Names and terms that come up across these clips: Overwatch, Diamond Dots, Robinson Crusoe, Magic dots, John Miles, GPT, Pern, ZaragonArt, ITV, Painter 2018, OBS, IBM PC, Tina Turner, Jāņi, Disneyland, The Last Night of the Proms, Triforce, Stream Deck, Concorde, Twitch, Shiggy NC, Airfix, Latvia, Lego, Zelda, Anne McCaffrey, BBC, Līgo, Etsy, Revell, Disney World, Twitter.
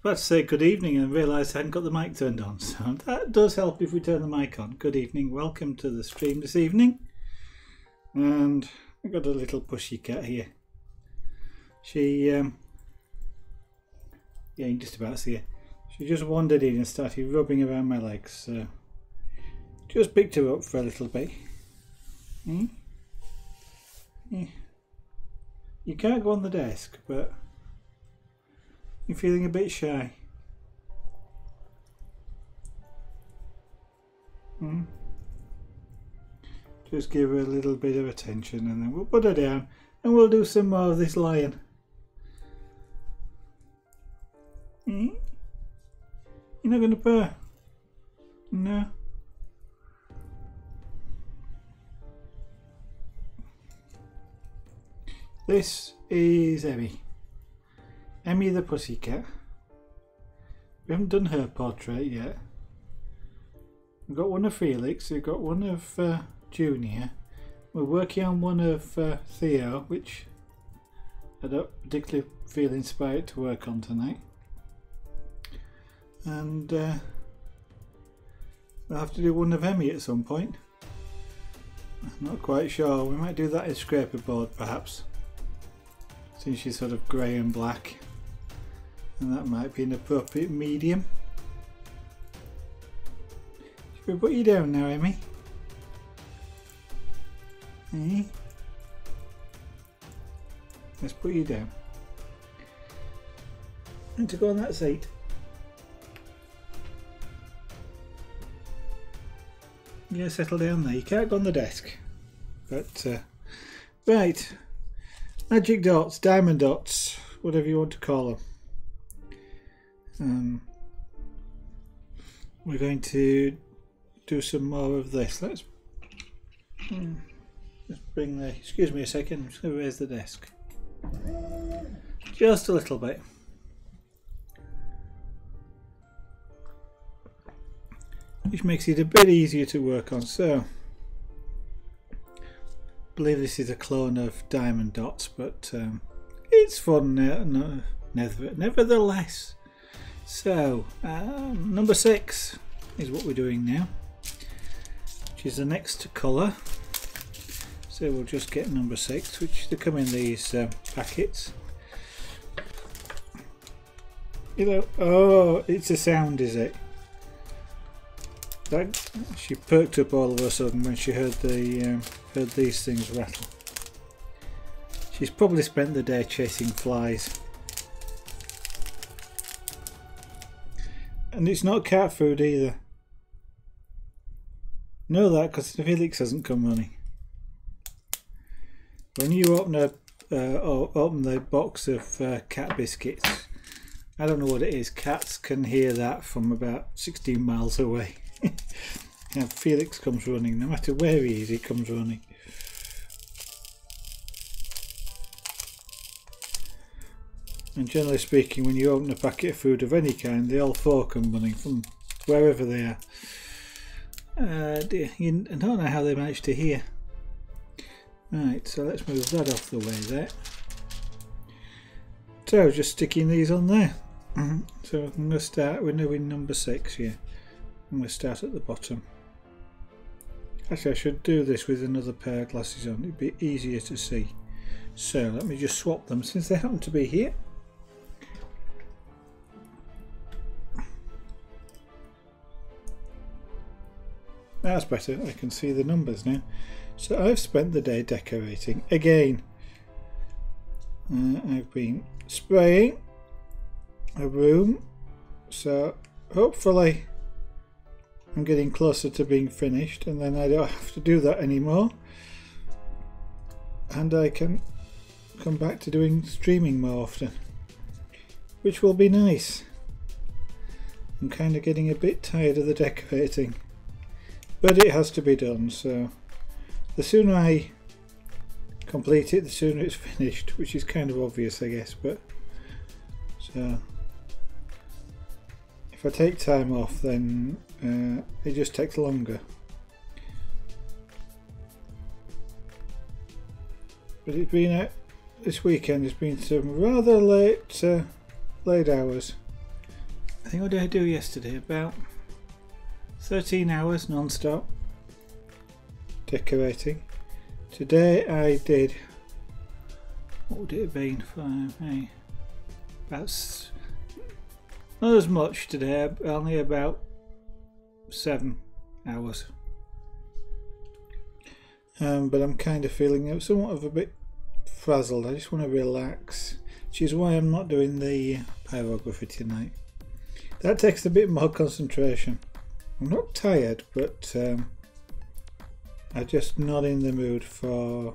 about to say good evening and realised I hadn't got the mic turned on, so that does help if we turn the mic on. Good evening, welcome to the stream this evening. And I've got a little pushy cat here. She, yeah, you can just about see her. She just wandered in and started rubbing around my legs, so just picked her up for a little bit. Hmm? Yeah. You can't go on the desk, but you're feeling a bit shy. Hmm? Just give her a little bit of attention and then we'll put her down and we'll do some more of this lion. Hmm? You're not going to purr? No. This is Emmy. Emmy the Pussycat. We haven't done her portrait yet. We've got one of Felix, we've got one of Junior. We're working on one of Theo, which I don't particularly feel inspired to work on tonight. And we'll have to do one of Emmy at some point. I'm not quite sure. We might do that in scraper board perhaps. Since she's sort of grey and black, and that might be an appropriate medium. Should we put you down now, Emmy? Eh? Let's put you down. And to go on that seat. Yeah, settle down there. You can't go on the desk. But, right. Magic dots, diamond dots, whatever you want to call them. We're going to do some more of this. Let's just bring the, excuse me a second, I'm just going to raise the desk. Just a little bit. Which makes it a bit easier to work on, so. I believe this is a clone of Diamond Dots, but it's fun nevertheless. So number 6 is what we're doing now, which is the next colour. So we'll just get number 6, which they come in these packets. You know, oh, it's a sound, is it? That, she perked up all of a sudden when she heard the heard these things rattle. She's probably spent the day chasing flies. And it's not cat food either. Know that because Felix hasn't come running. When you open a open the box of cat biscuits, I don't know what it is. Cats can hear that from about 16 miles away. Now Felix comes running, no matter where he is, he comes running. And generally speaking, when you open a packet of food of any kind, they all four come running from wherever they are. You don't know how they manage to hear. Right, so let's move that off the way there. So just sticking these on there. So I'm going to start, we're doing number 6 here. I'm going to start at the bottom. Actually, I should do this with another pair of glasses on. It'd be easier to see. So let me just swap them since they happen to be here. That's better. I can see the numbers now. So I've spent the day decorating again. I've been spraying a room. So hopefully I'm getting closer to being finished, and then I don't have to do that anymore, and I can come back to doing streaming more often, which will be nice. I'm kind of getting a bit tired of the decorating, but it has to be done, so the sooner I complete it, the sooner it's finished, which is kind of obvious, I guess, but so if I take time off, then it just takes longer. But it's been this weekend. It's been some rather late hours. I think what did I do yesterday? About 13 hours non-stop decorating. Today I did, what would it have been for me? About, not as much today, only about 7 hours. But I'm kind of feeling somewhat of a bit frazzled. I just want to relax, which is why I'm not doing the pyrography tonight. That takes a bit more concentration. I'm not tired, but I'm just not in the mood for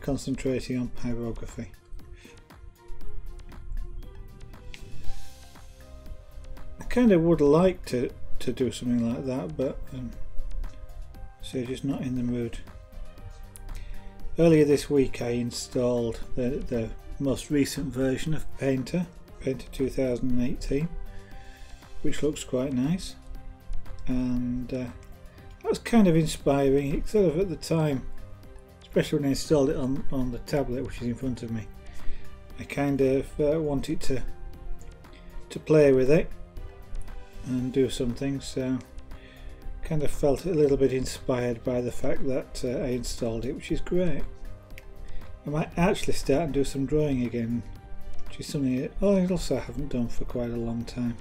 concentrating on pyrography. I kind of would like to do something like that, but so just not in the mood. Earlier this week I installed the most recent version of Painter, Painter 2018, which looks quite nice, and that was kind of inspiring, sort of at the time, especially when I installed it on the tablet which is in front of me. I kind of wanted to play with it and do something, so kind of felt a little bit inspired by the fact that I installed it, which is great. I might actually start and do some drawing again, which is something that I also haven't done for quite a long time.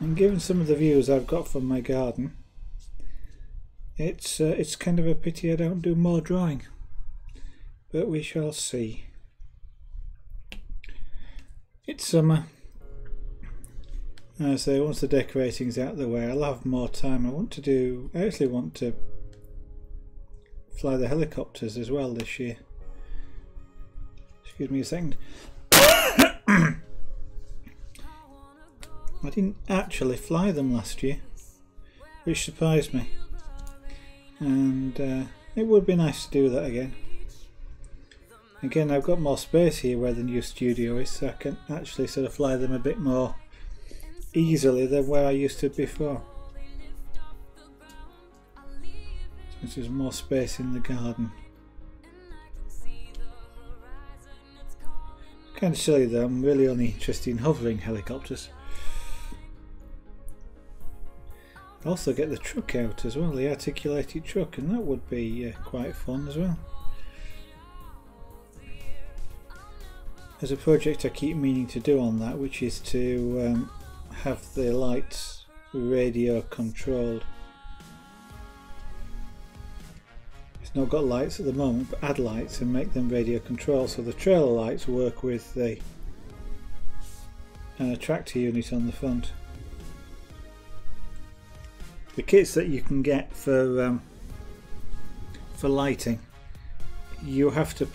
And given some of the views I've got from my garden, it's kind of a pity I don't do more drawing, but we shall see. It's summer. So once the decorating's out of the way, I'll have more time. I actually want to fly the helicopters as well this year. Excuse me a second. I didn't actually fly them last year, which surprised me, and it would be nice to do that again. Again, I've got more space here where the new studio is, so I can actually sort of fly them a bit more easily than where I used to before. This is more space in the garden. Kind of silly though, I'm really only interested in hovering helicopters. Also get the truck out as well, the articulated truck, and that would be quite fun as well. There's a project I keep meaning to do on that, which is to have the lights radio controlled. It's not got lights at the moment, but add lights and make them radio controlled, so the trailer lights work with the tractor unit on the front. The kits that you can get for lighting, you have to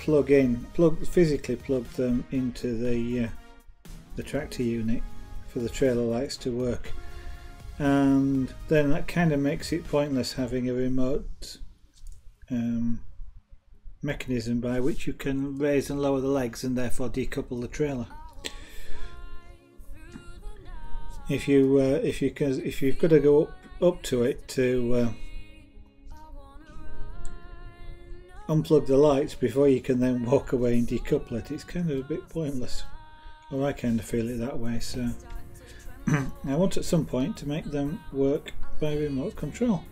physically plug them into the tractor unit for the trailer lights to work, and then that kind of makes it pointless having a remote mechanism by which you can raise and lower the legs and therefore decouple the trailer. If you've got to go up to it to unplug the lights before you can then walk away and decouple it, it's kind of a bit pointless. Well, I kind of feel it that way, so I want at some point to make them work by remote control.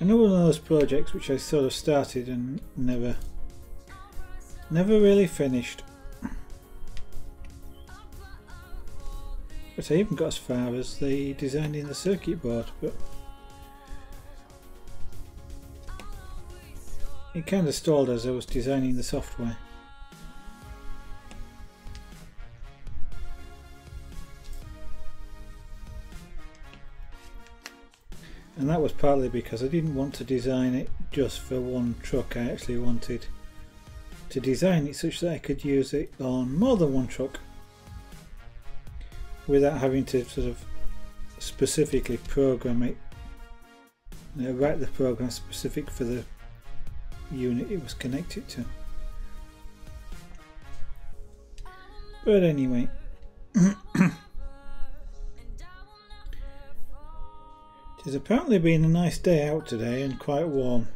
Another one of those projects which I sort of started and never really finished. But I even got as far as the designing the circuit board, but it kind of stalled as I was designing the software. And that was partly because I didn't want to design it just for one truck. I actually wanted to design it such that I could use it on more than one truck without having to sort of specifically program it, write the program specific for the unit it was connected to. But anyway, it has apparently been a nice day out today and quite warm.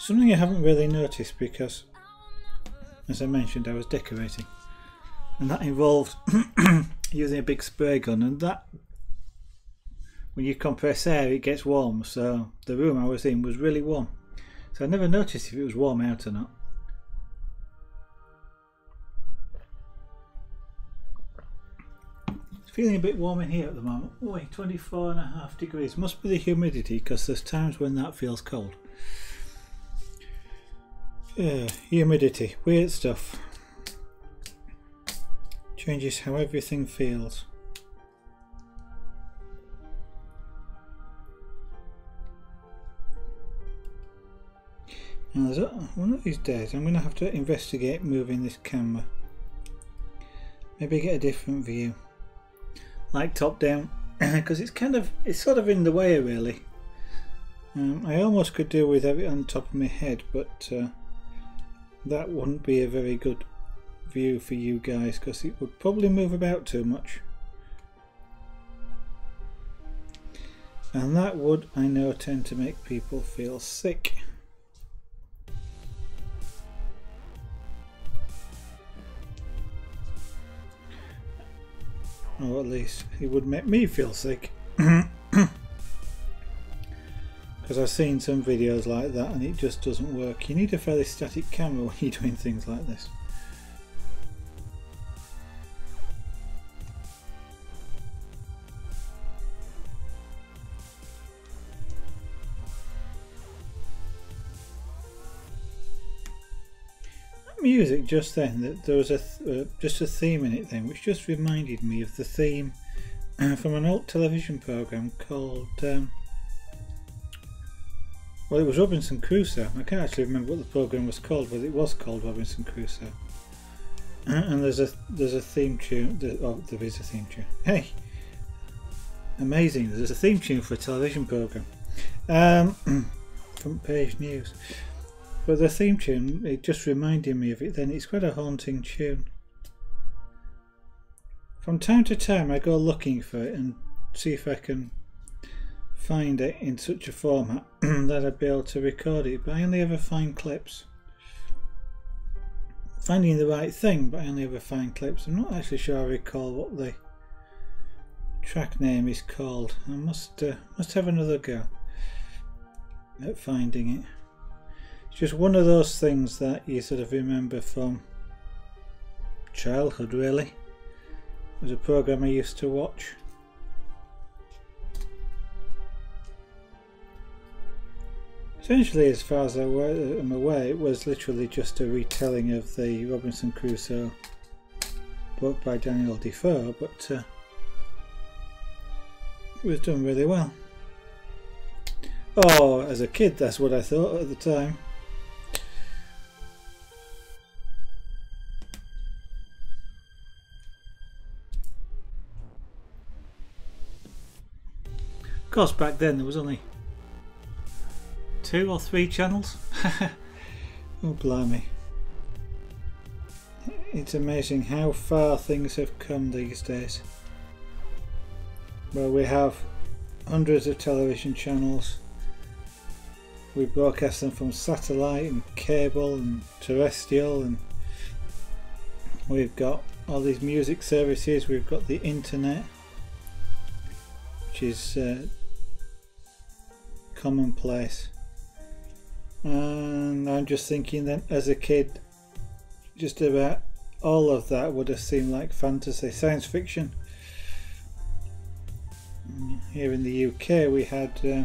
Something I haven't really noticed because, as I mentioned, I was decorating, and that involved using a big spray gun, and that, when you compress air, it gets warm, so the room I was in was really warm, so I never noticed if it was warm out or not. Feeling a bit warm in here at the moment. Oh, 24.5 degrees. Must be the humidity, because there's times when that feels cold. Humidity, weird stuff. Changes how everything feels. Now, one of these days, I'm going to have to investigate moving this camera. Maybe get a different view. Like top down, because it's sort of in the way really. I almost could do with having it on top of my head, but that wouldn't be a very good view for you guys because it would probably move about too much, and that would, I know, tend to make people feel sick. Or at least it would make me feel sick, because I've seen some videos like that and it just doesn't work. You need a fairly static camera when you're doing things like this. Music just then, that there was just a theme in it then, which just reminded me of the theme from an old television program called well, it was Robinson Crusoe. I can't actually remember what the program was called, but it was called Robinson Crusoe. And there's a theme tune. There is a theme tune. Hey, amazing! There's a theme tune for a television program. Front page news. But the theme tune, it just reminded me of it then. It's quite a haunting tune. From time to time I go looking for it and see if I can find it in such a format that I'd be able to record it, but I only ever find clips. Finding the right thing, but I only ever find clips. I'm not actually sure I recall what the track name is called. I must have another go at finding it. Just one of those things that you sort of remember from childhood really. It was a program I used to watch. Essentially, as far as I'm aware, it was literally just a retelling of the Robinson Crusoe book by Daniel Defoe, but it was done really well. Oh, as a kid that's what I thought at the time. Of course, back then there was only 2 or 3 channels. Oh, blimey. It's amazing how far things have come these days. Well, we have hundreds of television channels. We broadcast them from satellite and cable and terrestrial, and we've got all these music services. We've got the internet, which is commonplace, and I'm just thinking that as a kid just about all of that would have seemed like fantasy, science fiction. Here in the UK we had 1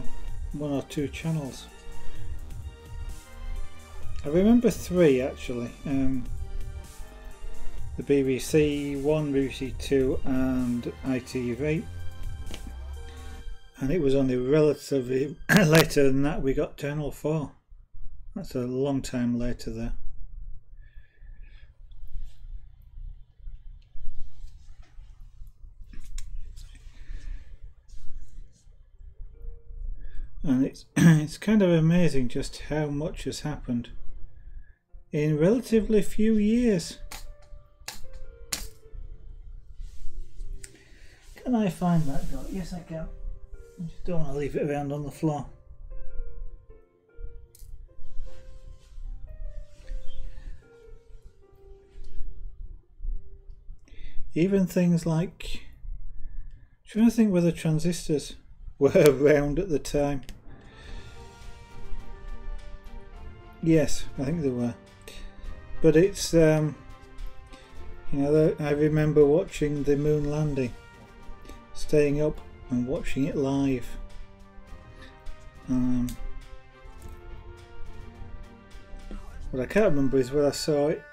or 2 channels. I remember 3 actually, the BBC 1, BBC 2 and ITV. And it was only relatively later than that we got Channel 4. That's a long time later there. And it's kind of amazing just how much has happened in relatively few years. Can I find that dot? Yes, I can. I just don't want to leave it around on the floor. Even things like, I'm trying to think whether transistors were around at the time. Yes, I think they were. But it's, you know, I remember watching the moon landing, staying up and watching it live. What I can't remember is whether I saw it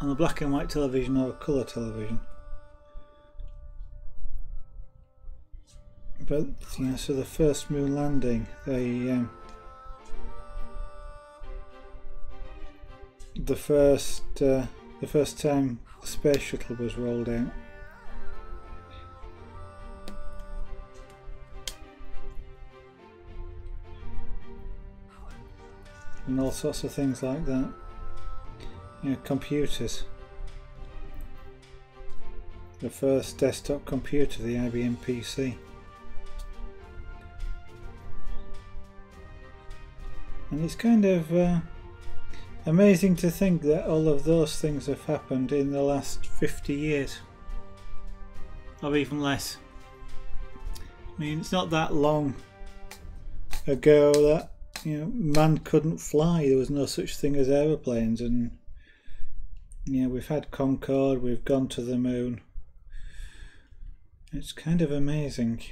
on a black and white television or a colour television. But, you know, so the first moon landing, the first time the space shuttle was rolled out. And all sorts of things like that. You know, computers. The first desktop computer, the IBM PC. And it's kind of amazing to think that all of those things have happened in the last 50 years. Or even less. I mean, it's not that long ago that, you know, man couldn't fly. There was no such thing as aeroplanes, and, you know, we've had Concorde, we've gone to the moon. It's kind of amazing.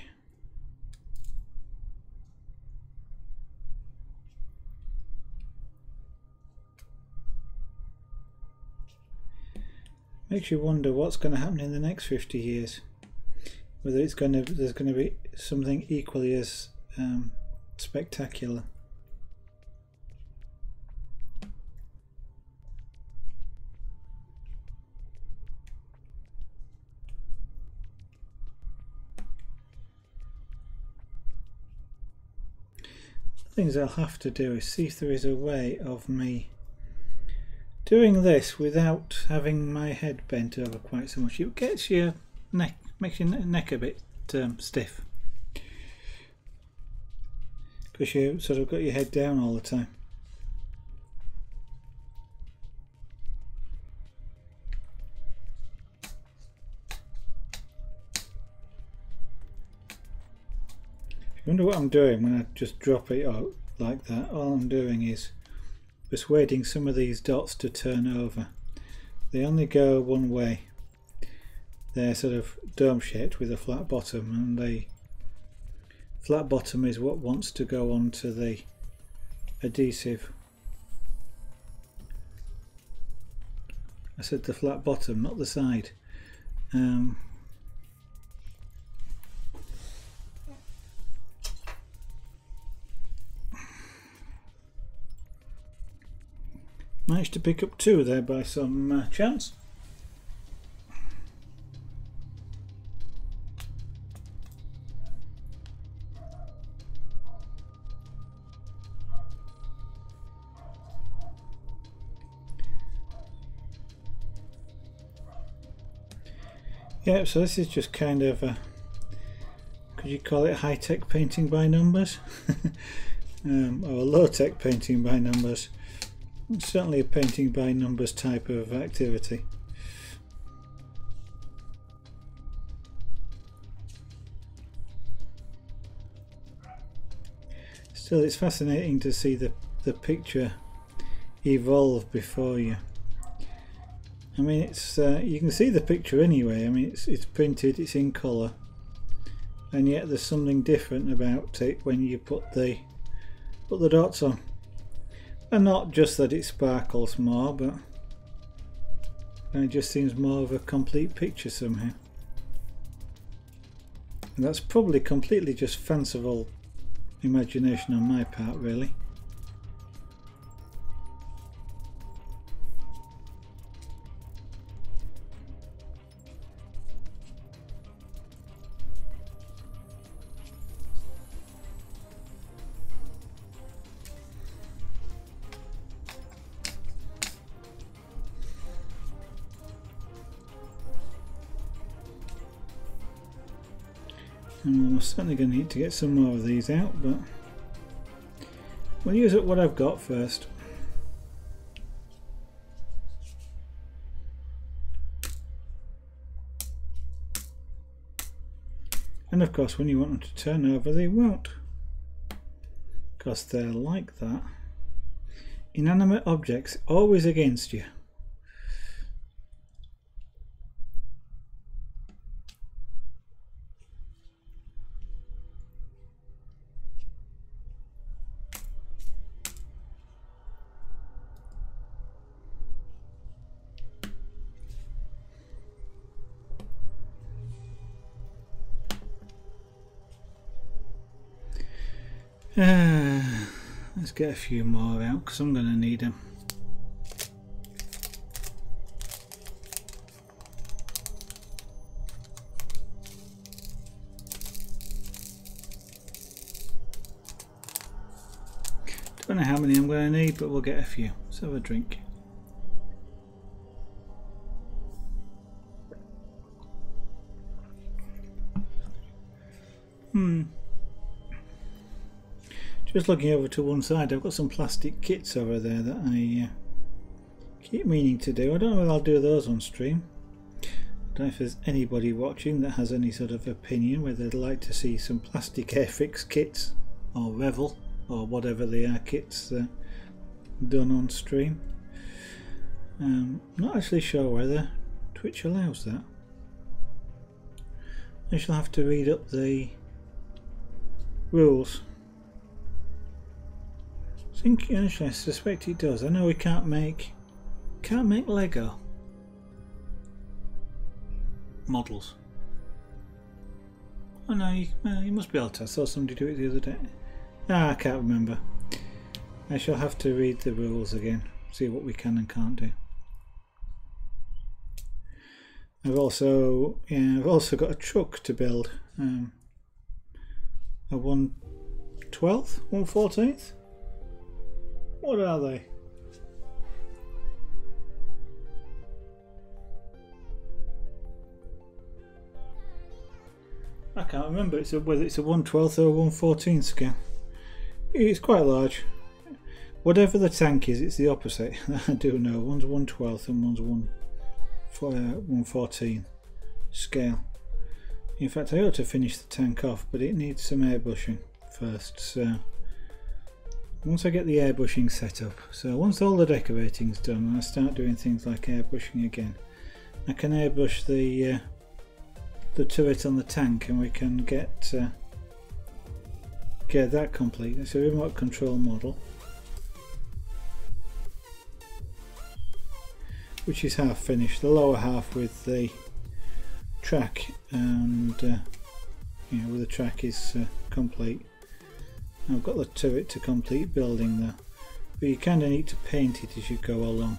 Makes you wonder what's going to happen in the next 50 years. Whether it's going to, there's going to be something equally as spectacular. Things I'll have to do is see if there is a way of me doing this without having my head bent over quite so much. It gets your neck, makes your neck a bit stiff, because you sort of got your head down all the time. I wonder what I'm doing when I just drop it out like that. All I'm doing is persuading some of these dots to turn over. They only go one way. They're sort of dome shaped with a flat bottom, and the flat bottom is what wants to go onto the adhesive. I said the flat bottom, not the side. Managed to pick up two there by some chance. Yeah, so this is just kind of a, could you call it high-tech painting by numbers? Or a low-tech painting by numbers. It's certainly a painting by numbers type of activity. Still, it's fascinating to see the picture evolve before you. I mean, it's you can see the picture anyway. I mean, it's printed, it's in colour, and yet there's something different about it when you put the dots on. And not just that it sparkles more, but it just seems more of a complete picture somehow. And that's probably completely just fanciful imagination on my part, really. I'm certainly going to need to get some more of these out, but we'll use up what I've got first. And of course when you want them to turn over they won't, because they're like that. Inanimate objects always against you. Let's get a few more out because I'm going to need them. Don't know how many I'm going to need, but we'll get a few. Let's have a drink. Just looking over to one side, I've got some plastic kits over there that I keep meaning to do. I don't know whether I'll do those on stream. I don't know if there's anybody watching that has any sort of opinion whether they'd like to see some plastic Airfix kits or Revell or whatever they are kits done on stream. Not actually sure whether Twitch allows that. I shall have to read up the rules. I think actually I suspect it does. I know we can't make Lego models. Oh no, you must be able to. I saw somebody do it the other day. Ah, I can't remember. I shall have to read the rules again, see what we can and can't do. I've also got a truck to build. A 1/12, 1/14. What are they? I can't remember whether it's a 1/12 or a 1/14 scale. It's quite large. Whatever the tank is, it's the opposite. I do know. One's 1/12 and one's 1/14 scale. In fact, I ought to finish the tank off, but it needs some airbrushing first. So once I get the airbrushing set up, so once all the decorating's done and I start doing things like airbrushing again, I can airbrush the turret on the tank and we can get that complete. It's a remote control model, which is half finished, the lower half with the track, and where the track is complete. I've got the turret to complete building there, but you kind of need to paint it as you go along,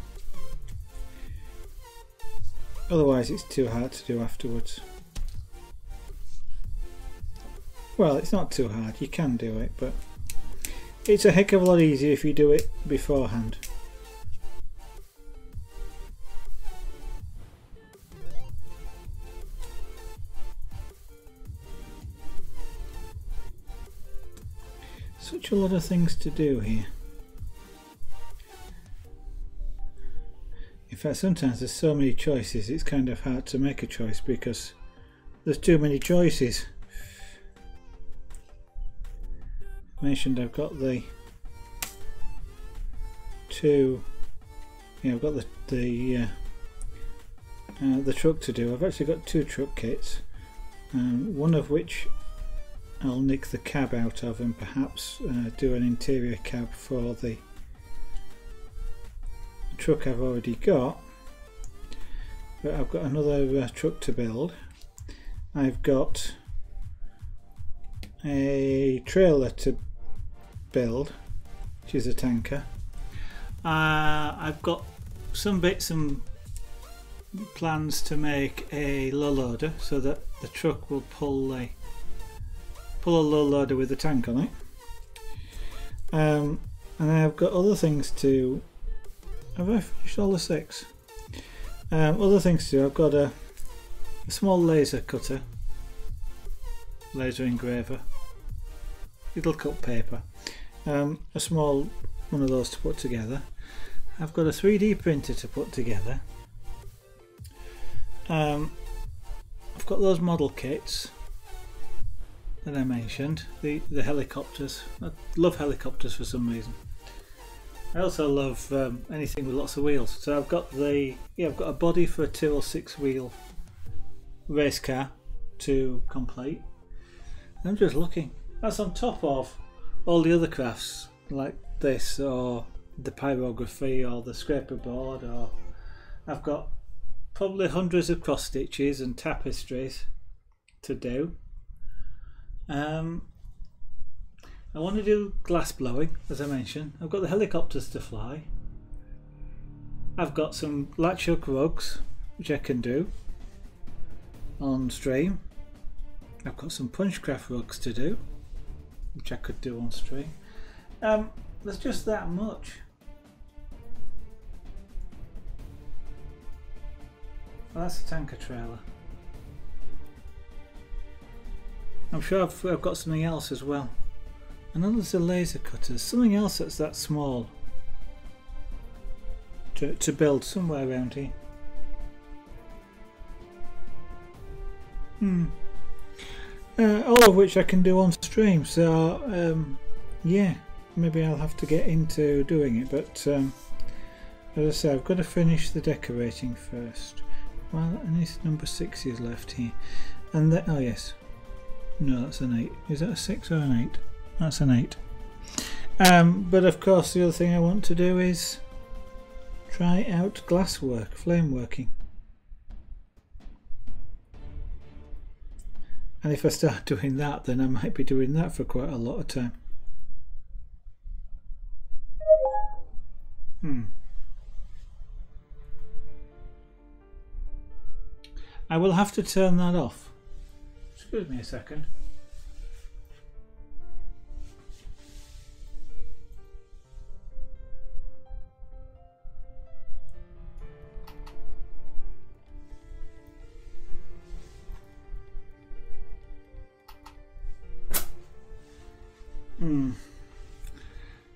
otherwise it's too hard to do afterwards. Well, it's not too hard, you can do it, but it's a heck of a lot easier if you do it beforehand. Such a lot of things to do here. In fact, sometimes there's so many choices it's kind of hard to make a choice because there's too many choices. I mentioned I've got the two, I've got the truck to do. I've actually got two truck kits, one of which I'll nick the cab out of and perhaps do an interior cab for the truck I've already got. But I've got another truck to build. I've got a trailer to build, which is a tanker. I've got some bits and plans to make a low loader so that the truck will pull a low loader with a tank on it, and then I've got other things to. Have I finished all the six? Other things to do. I've got a small laser cutter, laser engraver. It'll cut paper. A small one of those to put together. I've got a 3D printer to put together. I've got those model kits. that I mentioned, the helicopters. I love helicopters for some reason. I also love anything with lots of wheels. So I've got the I've got a body for a 2 or 6 wheel race car to complete. I'm just looking. That's on top of all the other crafts like this, or the pyrography, or the scraper board, or I've got probably hundreds of cross stitches and tapestries to do. I want to do glass blowing, as I mentioned. I've got the helicopters to fly. I've got some latch hook rugs, which I can do on stream. I've got some punchcraft rugs to do, which I could do on stream. There's just that much. Well, that's a tanker trailer. I'm sure I've got something else as well. And then there's the laser cutters, something else that's that small to build somewhere around here. All of which I can do on stream, so yeah, maybe I'll have to get into doing it, but as I say, I've got to finish the decorating first. Well, and this number 6 is left here, and that, oh yes, no, that's an 8. Is that a 6 or an 8? That's an 8. But of course the other thing I want to do is try out glasswork, flame working. And if I start doing that, then I might be doing that for quite a lot of time. I will have to turn that off. Excuse me a second.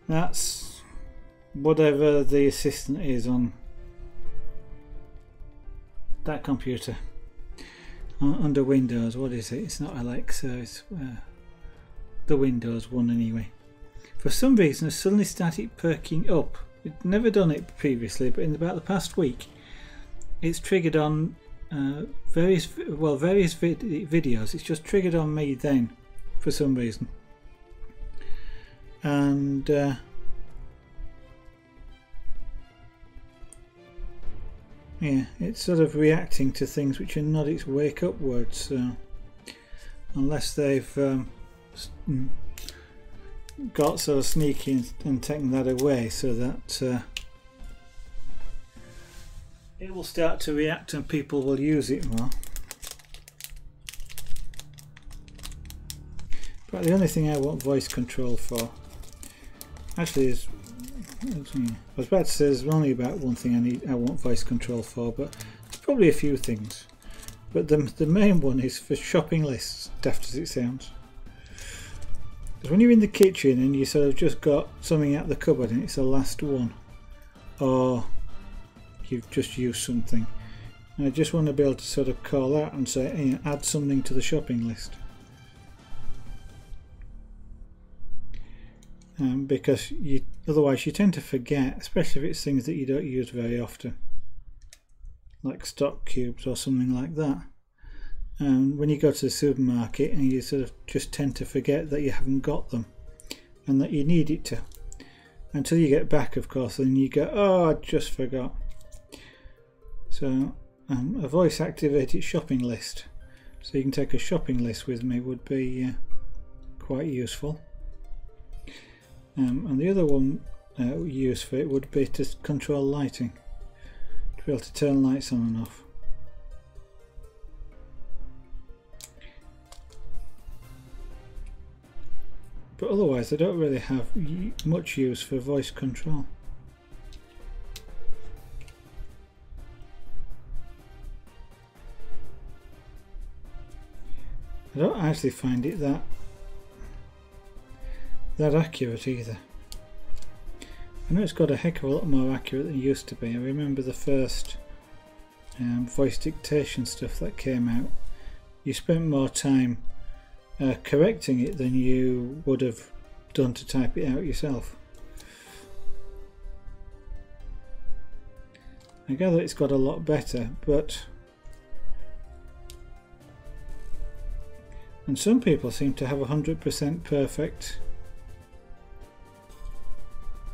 That's whatever the assistant is on that computer under Windows. What is it? It's not Alexa, it's the Windows one anyway. For some reason I suddenly started perking up. I'd never done it previously, but in about the past week it's triggered on various videos. It's just triggered on me then for some reason. And yeah, it's sort of reacting to things which are not its wake-up words. So unless they've got sort of sneaky and taken that away, so that it will start to react and people will use it more. But the only thing I want voice control for. Actually, I was about to say there's only about one thing I want voice control for, but there's probably a few things. But the main one is for shopping lists, daft as it sounds. Because when you're in the kitchen and you sort of just got something out of the cupboard and it's the last one, or you've just used something, and I just want to be able to sort of call out and say, hey, add something to the shopping list. Because otherwise you tend to forget, especially if it's things that you don't use very often, like stock cubes or something like that. When you go to the supermarket and you sort of just tend to forget that you haven't got them and that you need it to, until you get back, of course, and you go, oh, I just forgot. So a voice activated shopping list, so you can take a shopping list with me, would be quite useful. And the other one used for it would be to control lighting, to be able to turn lights on and off. But otherwise I don't really have much use for voice control. I don't actually find it that accurate either. I know it's got a heck of a lot more accurate than it used to be. I remember the first voice dictation stuff that came out. You spent more time correcting it than you would have done to type it out yourself. I gather it's got a lot better, but and some people seem to have 100% perfect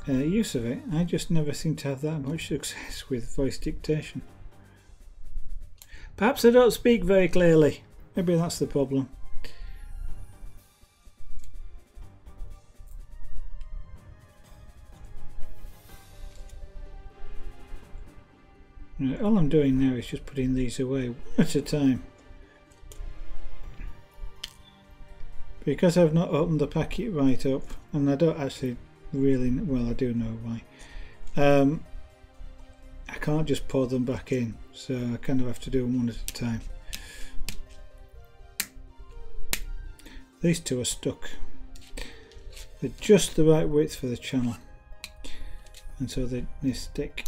use of it. I just never seem to have that much success with voice dictation. Perhaps I don't speak very clearly. Maybe that's the problem. Right, all I'm doing now is just putting these away one at a time. Because I've not opened the packet right up, and I don't actually really, well, I do know why. I can't just pour them back in, so I kind of have to do them one at a time. These two are stuck. They're just the right width for the channel, and so they stick.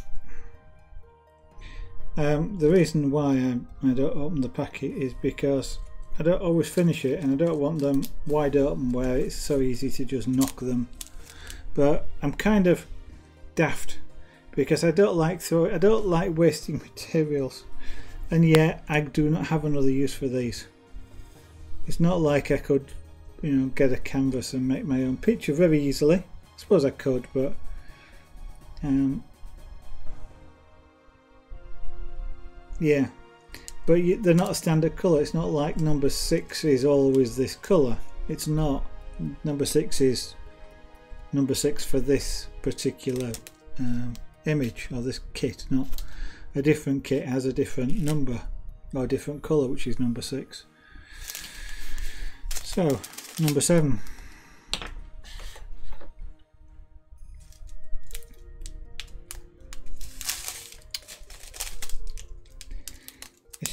The reason why I don't open the packet is because I don't always finish it, and I don't want them wide open where it's so easy to just knock them. But I'm kind of daft because I don't like I don't like wasting materials, and yet I do not have another use for these. It's not like I could, you know, get a canvas and make my own picture very easily. I suppose I could, but yeah. But they're not a standard colour. It's not like number 6 is always this colour. It's not. Number 6 is number 6 for this particular image or this kit. Not a different kit has a different number or a different colour, which is number 6. So number 7.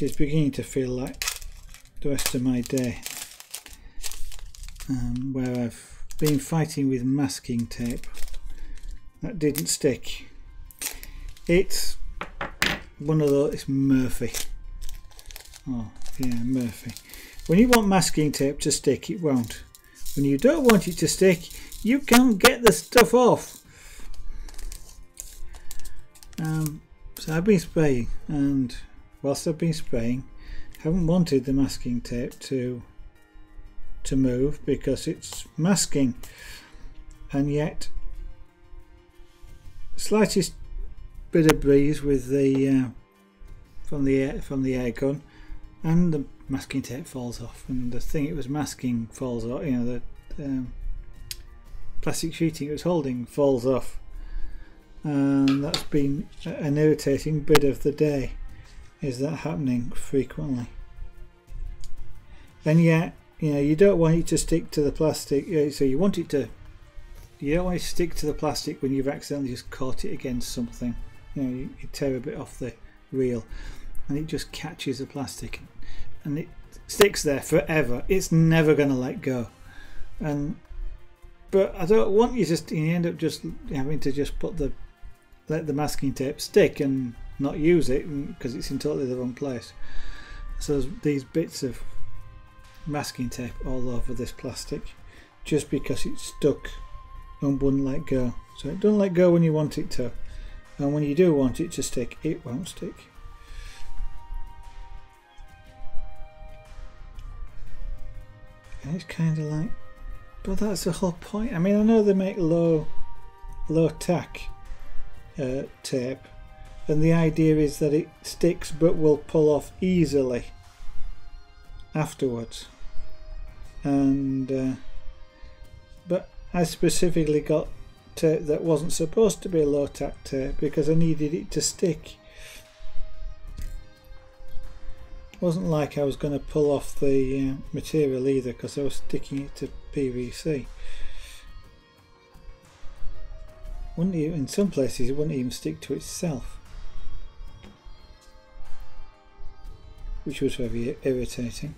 Is beginning to feel like the rest of my day, where I've been fighting with masking tape that didn't stick. It's one of those, it's Murphy. Oh yeah, Murphy. When you want masking tape to stick, it won't. When you don't want it to stick, you can't get the stuff off. So I've been spraying, and whilst I've been spraying, I haven't wanted the masking tape to move because it's masking, and yet the slightest bit of breeze with the from the air gun, and the masking tape falls off, and the thing it was masking falls off. You know, the plastic sheeting it was holding falls off, and that's been an irritating bit of the day. Is that happening frequently? And yet, you know, you don't want it to stick to the plastic, so you want it to, you don't want it to stick to the plastic when you've accidentally just caught it against something. You know, you tear a bit off the reel and it just catches the plastic and it sticks there forever. It's never going to let go. And but I don't want you just, you end up just having to just put the, let the masking tape stick and not use it because it's in totally the wrong place. So these bits of masking tape all over this plastic just because it's stuck and wouldn't let go. So it doesn't let go when you want it to, and when you do want it to stick, it won't stick. And it's kind of like, but that's the whole point. I mean, I know they make low tack tape, and the idea is that it sticks but will pull off easily afterwards. And but I specifically got tape that wasn't supposed to be low tack tape because I needed it to stick. It wasn't like I was going to pull off the material either because I was sticking it to PVC. Wouldn't even, in some places it wouldn't even stick to itself, which was very irritating.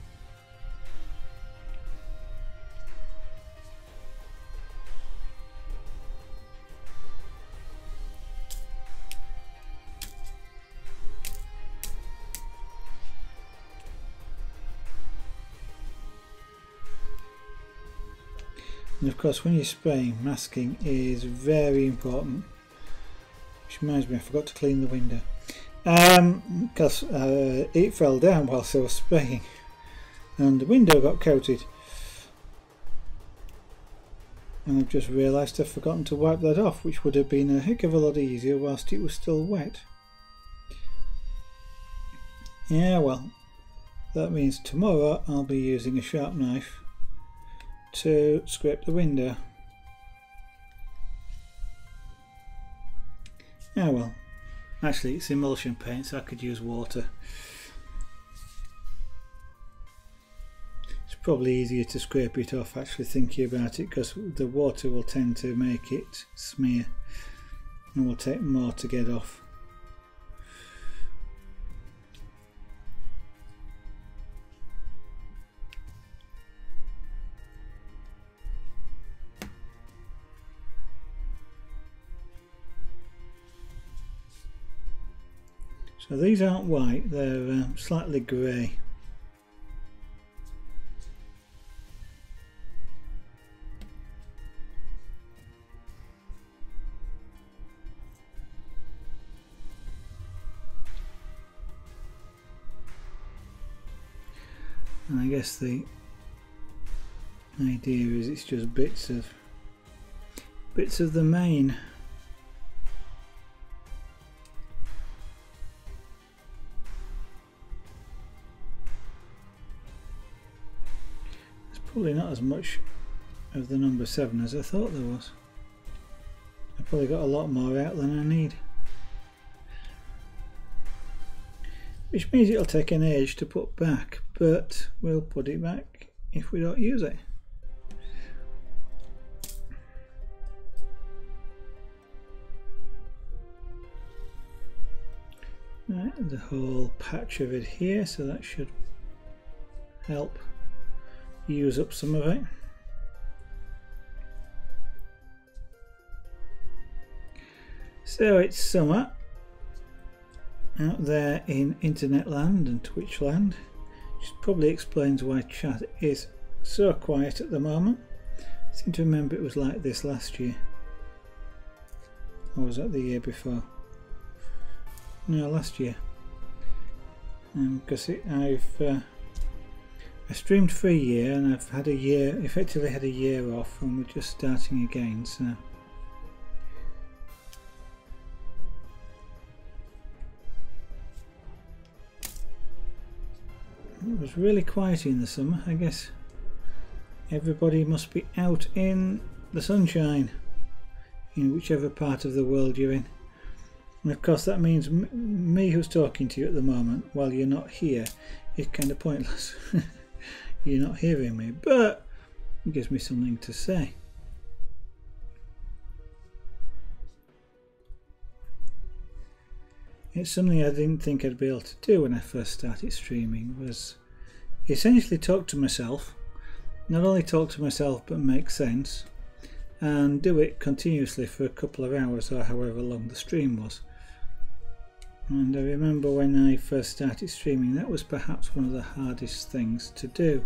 And of course when you're spraying, masking is very important. Which reminds me, I forgot to clean the window because it fell down whilst I was spraying and the window got coated, and I've just realised I've forgotten to wipe that off, which would have been a heck of a lot easier whilst it was still wet. Yeah, well, that means tomorrow I'll be using a sharp knife to scrape the window. Yeah, well, actually it's emulsion paint, so I could use water. It's probably easier to scrape it off, actually, thinking about it, because the water will tend to make it smear and will take more to get off. So these aren't white, they're slightly grey. And I guess the idea is it's just bits of the main. Probably not as much of the number 7 as I thought there was. I probably got a lot more out than I need. Which means it'll take an age to put back, but we'll put it back if we don't use it. Right, there's a whole patch of it here, so that should help use up some of it. So it's summer out there in internet land and Twitch land, which probably explains why chat is so quiet at the moment. I seem to remember it was like this last year, or was that the year before? No, last year, because I streamed for a year and I've had a year, effectively had a year off, and we're just starting again, so. It was really quiet in the summer. I guess everybody must be out in the sunshine in whichever part of the world you're in. And of course that means me who's talking to you at the moment while you're not here is kind of pointless. You're not hearing me, but it gives me something to say. It's something I didn't think I'd be able to do when I first started streaming, was essentially talk to myself, not only talk to myself but make sense, and do it continuously for a couple of hours or however long the stream was. And I remember when I first started streaming, that was perhaps one of the hardest things to do.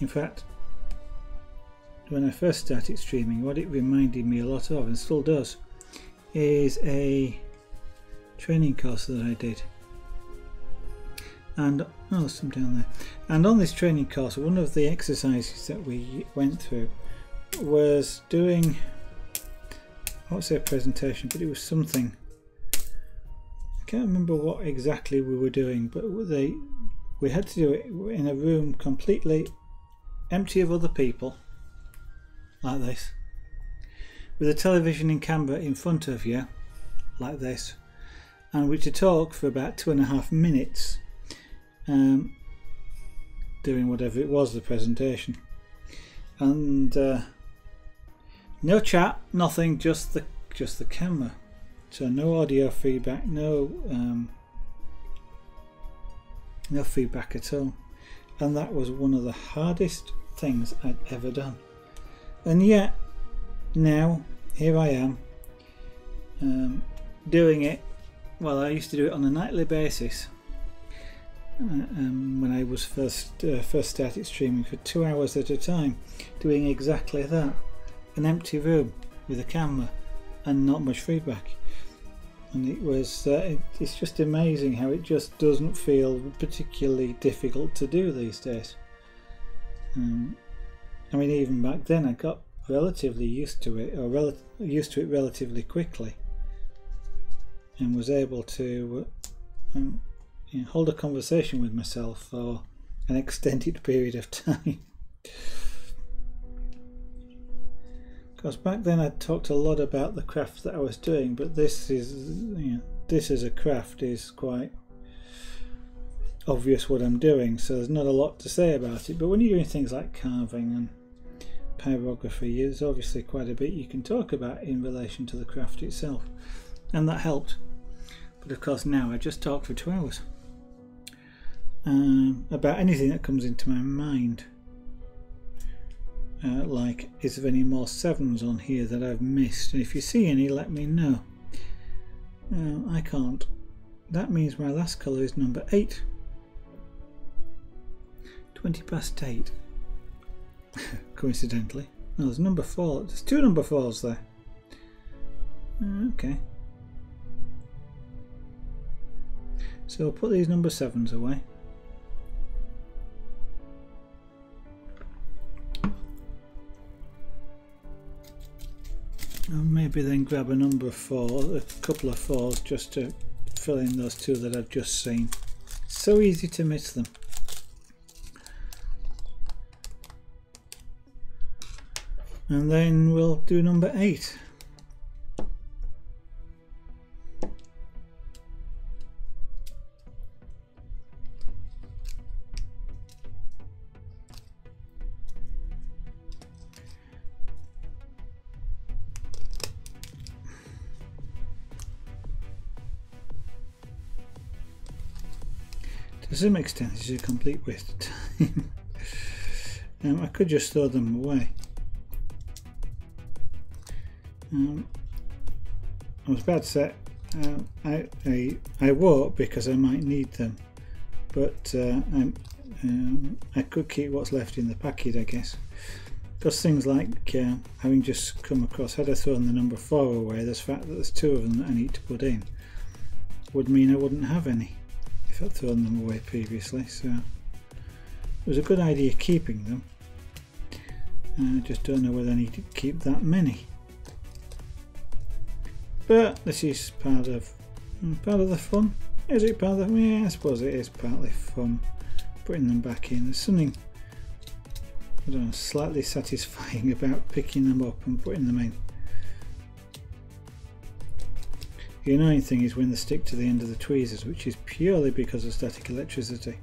In fact, when I first started streaming, what it reminded me a lot of, and still does, is a training course that I did. And oh, some down there. And on this training course, one of the exercises that we went through was doing, I won't say a presentation, but it was something. I can't remember what exactly we were doing, but we had to do it in a room completely empty of other people, like this, with a television and camera in front of you, like this, and we had to talk for about 2.5 minutes doing whatever it was, the presentation, and no chat, nothing, just the camera. So no audio feedback, no feedback at all, and that was one of the hardest things I'd ever done. And yet now here I am doing it. Well, I used to do it on a nightly basis, when I was first started streaming for 2 hours at a time, doing exactly that. An empty room with a camera and not much feedback. And it was, it's just amazing how it just doesn't feel particularly difficult to do these days. I mean, even back then I got relatively used to it, or relatively quickly, and was able to you know, hold a conversation with myself for an extended period of time. Because back then I talked a lot about the craft that I was doing, but this is, you know, this as a craft is quite obvious what I'm doing, so there's not a lot to say about it. But when you're doing things like carving and pyrography, there's obviously quite a bit you can talk about in relation to the craft itself, and that helped. But of course now I just talk for 2 hours about anything that comes into my mind. Like, is there any more 7s on here that I've missed? And if you see any, let me know. I can't. That means my last colour is number 8. 20 past 8. Coincidentally. No, there's number 4. There's 2 number 4s there. Okay. So I'll put these number 7s away. And maybe then grab a number 4, a couple of 4s, just to fill in those 2 that I've just seen. So easy to miss them. And then we'll do number 8. To some extent, this is a complete waste of time. I could just throw them away. I was about to say I won't, because I might need them, but I could keep what's left in the packet, I guess. Because things like having just come across, had I thrown the number 4 away, the fact that there's 2 of them that I need to put in would mean I wouldn't have any. I'd thrown them away previously, so it was a good idea keeping them. I just don't know whether I need to keep that many, but this is part of the fun. Is it part of? Yeah, I suppose it is partly fun putting them back in. There's something, I don't know, slightly satisfying about picking them up and putting them in. The annoying thing is when they stick to the end of the tweezers, which is purely because of static electricity.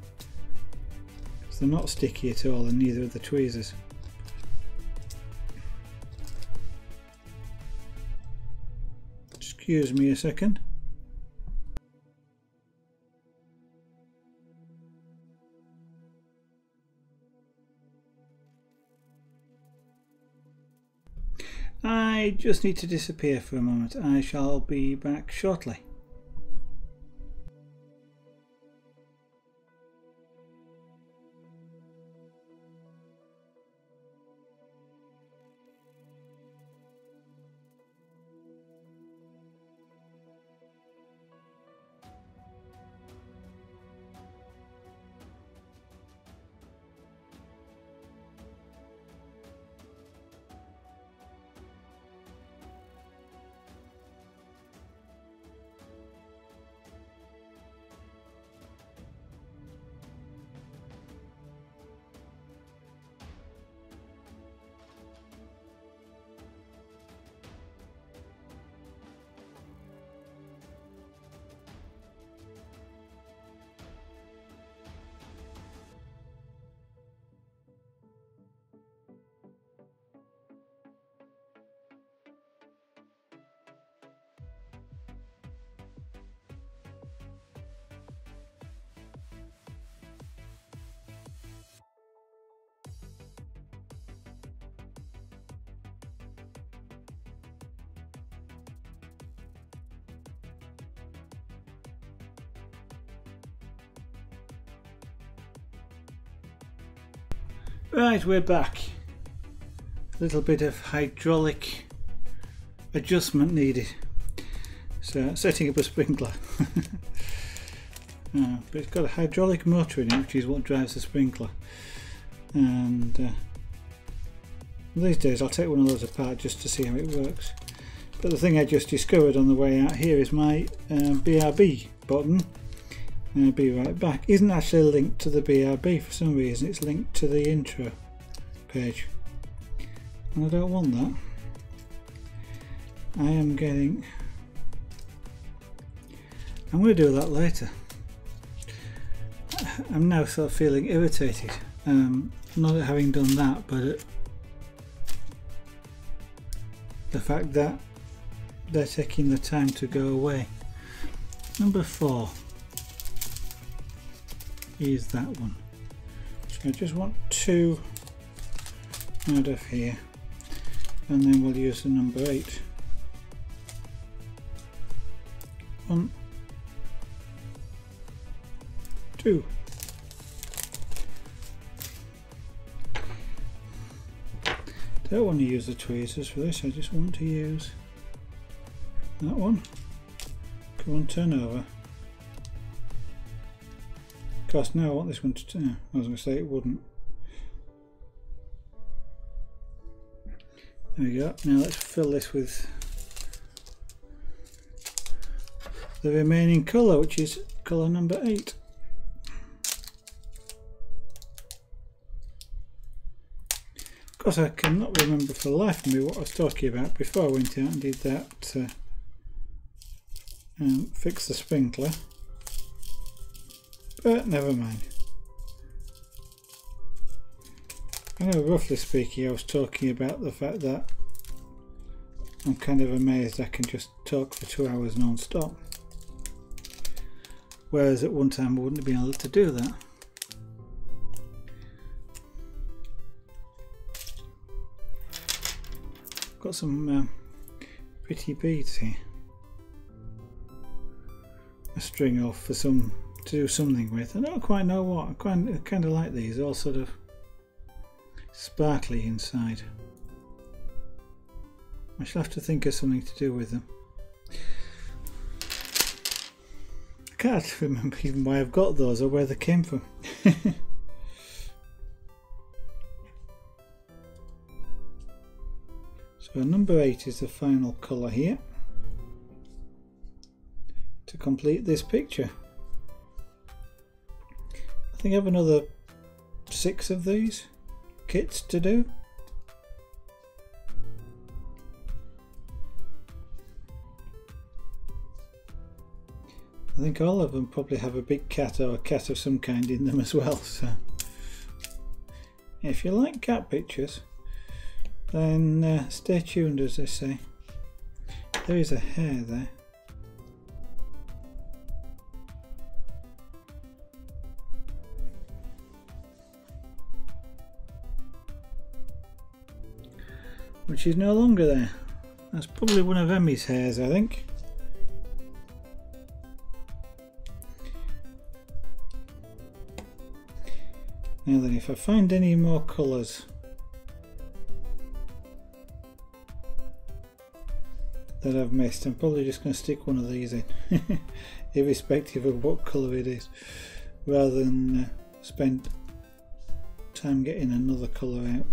So they're not sticky at all, and neither are the tweezers. Excuse me a second. I just need to disappear for a moment. I shall be back shortly. Right, we're back. A little bit of hydraulic adjustment needed. So setting up a sprinkler. But it's got a hydraulic motor in it, which is what drives the sprinkler. And these days I'll take one of those apart just to see how it works. But the thing I just discovered on the way out here is my BRB button, Be Right Back, isn't actually linked to the BRB for some reason. It's linked to the intro page, and I don't want that. I am getting... I'm going to do that later. I'm now sort of feeling irritated, not at having done that, but at the fact that they're taking the time to go away. Number 4 is that one. So I just want 2 out of here, and then we'll use the number 8. 1, 2. Don't want to use the tweezers for this. I just want to use that one. Come on, turn over. Of course, now I want this one to turn. I was going to say it wouldn't. There we go. Now let's fill this with the remaining colour, which is colour number 8. Of course, I cannot remember for the life of me what I was talking about before I went out and did that. Fix the sprinkler. But never mind. I know, roughly speaking, I was talking about the fact that I'm kind of amazed I can just talk for 2 hours non-stop, whereas at one time I wouldn't have been able to do that. I've got some pretty beads here. A string off for some... to do something with. I don't quite know what. I kind of like these, all sort of sparkly inside. I shall have to think of something to do with them. I can't remember even why I've got those or where they came from. So number 8 is the final colour here to complete this picture. I think I have another 6 of these kits to do. I think all of them probably have a big cat or a cat of some kind in them as well. So if you like cat pictures, then stay tuned, as they say. There is a hair there. Which is no longer there. That's probably one of Emmy's hairs, I think. Now then, if I find any more colours that I've missed, I'm probably just going to stick one of these in, irrespective of what colour it is, rather than spend time getting another colour out.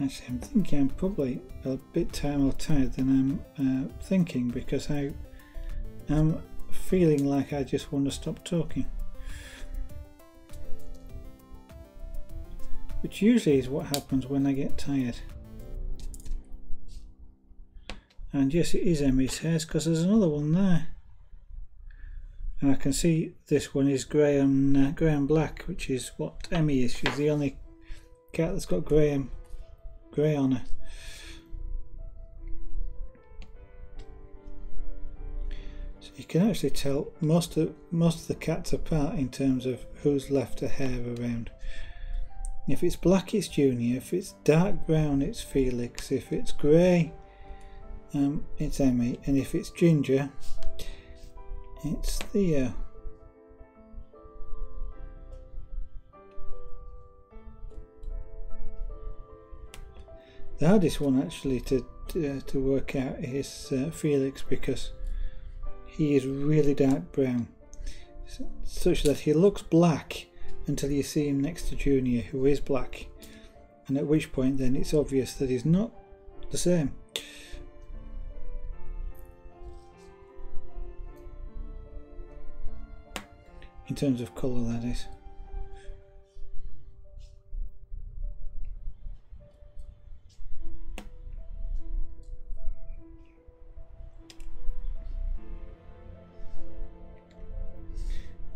Actually, I'm thinking I'm probably a bit more tired than I'm thinking, because I am feeling like I just want to stop talking, which usually is what happens when I get tired. And yes, it is Emmy's hairs, because there's another one there, and I can see this one is grey and black, which is what Emmy is. She's the only cat that's got grey and grey on her. So you can actually tell most of the cats apart in terms of who's left a hair around. If it's black, it's Junior. If it's dark brown, it's Felix. If it's grey, it's Emmy. And if it's ginger, it's Theo. The hardest one actually to work out is Felix, because he is really dark brown, such that he looks black until you see him next to Junior, who is black, and at which point then it's obvious that he's not the same. In terms of colour, that is.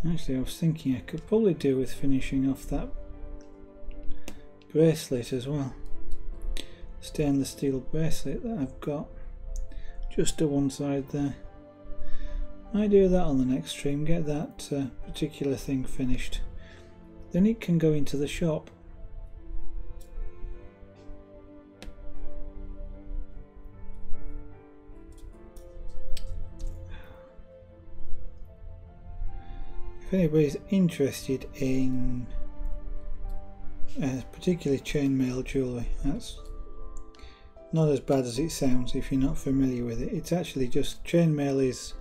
Actually, I was thinking I could probably do with finishing off that bracelet as well. Stainless steel bracelet that I've got just to one side there. I do that on the next stream, get that particular thing finished. Then it can go into the shop. If anybody's interested in particularly chainmail jewellery, that's not as bad as it sounds if you're not familiar with it. It's actually just chainmail is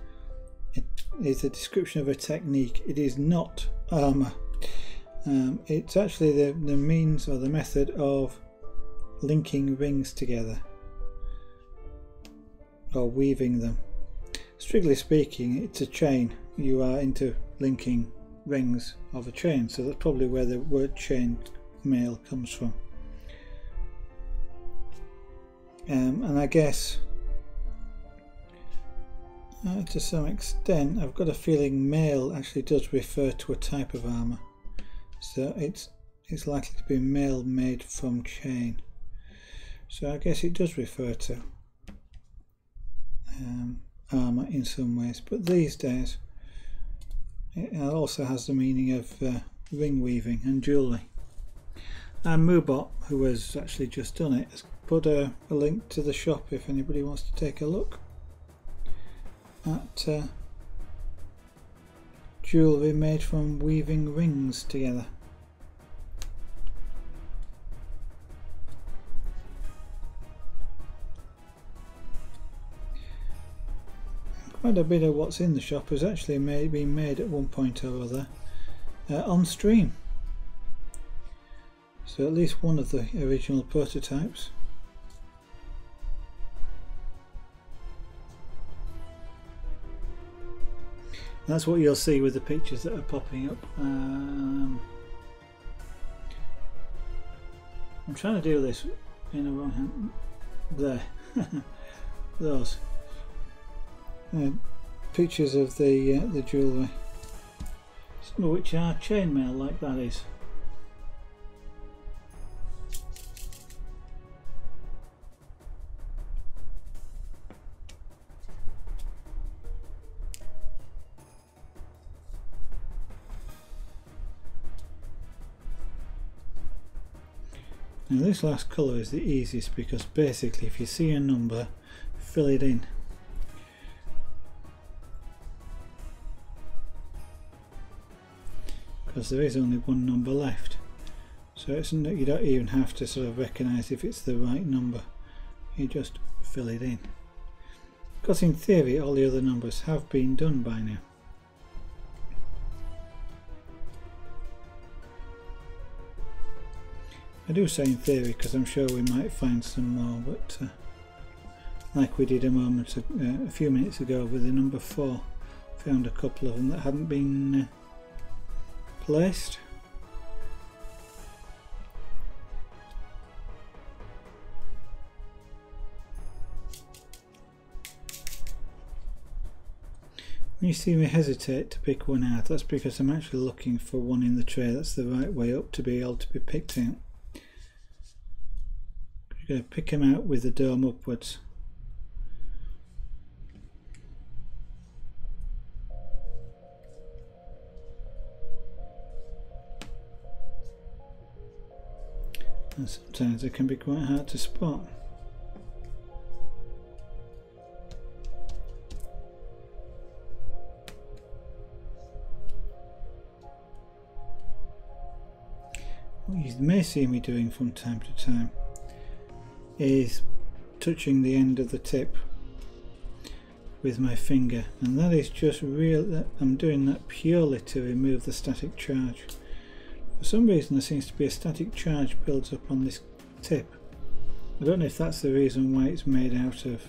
a description of a technique. It is not armour. It's actually the means or the method of linking rings together or weaving them. Strictly speaking, it's a chain. You are into linking rings of a chain, so that's probably where the word chain mail comes from. And I guess to some extent I've got a feeling mail actually does refer to a type of armour, so it's likely to be mail made from chain, so I guess it does refer to armour in some ways, but these days it also has the meaning of ring weaving and jewellery. And Mubot, who has actually just done it, has put a link to the shop if anybody wants to take a look at jewellery made from weaving rings together. Quite a bit of what's in the shop has actually been made at one point or other on stream. So at least one of the original prototypes. And that's what you'll see with the pictures that are popping up. I'm trying to do this in the wrong hand. There. Those. Pictures of the jewellery, some of which are chainmail, like that is. Now this last colour is the easiest, because basically if you see a number, fill it in. Because there is only one number left, so it's not, you don't even have to sort of recognise if it's the right number, you just fill it in. Because in theory all the other numbers have been done by now. I do say in theory because I'm sure we might find some more, but like we did a few minutes ago with the number 4, found a couple of them that hadn't been placed. When you see me hesitate to pick one out, that's because I'm actually looking for one in the tray that's the right way up to be able to be picked out. You're going to pick them out with the dome upwards. and sometimes they can be quite hard to spot. What you may see me doing from time to time is touching the end of the tip with my finger, and that is just real. I'm doing that purely to remove the static charge. For some reason there seems to be a static charge builds up on this tip. I don't know if that's the reason why it's made out of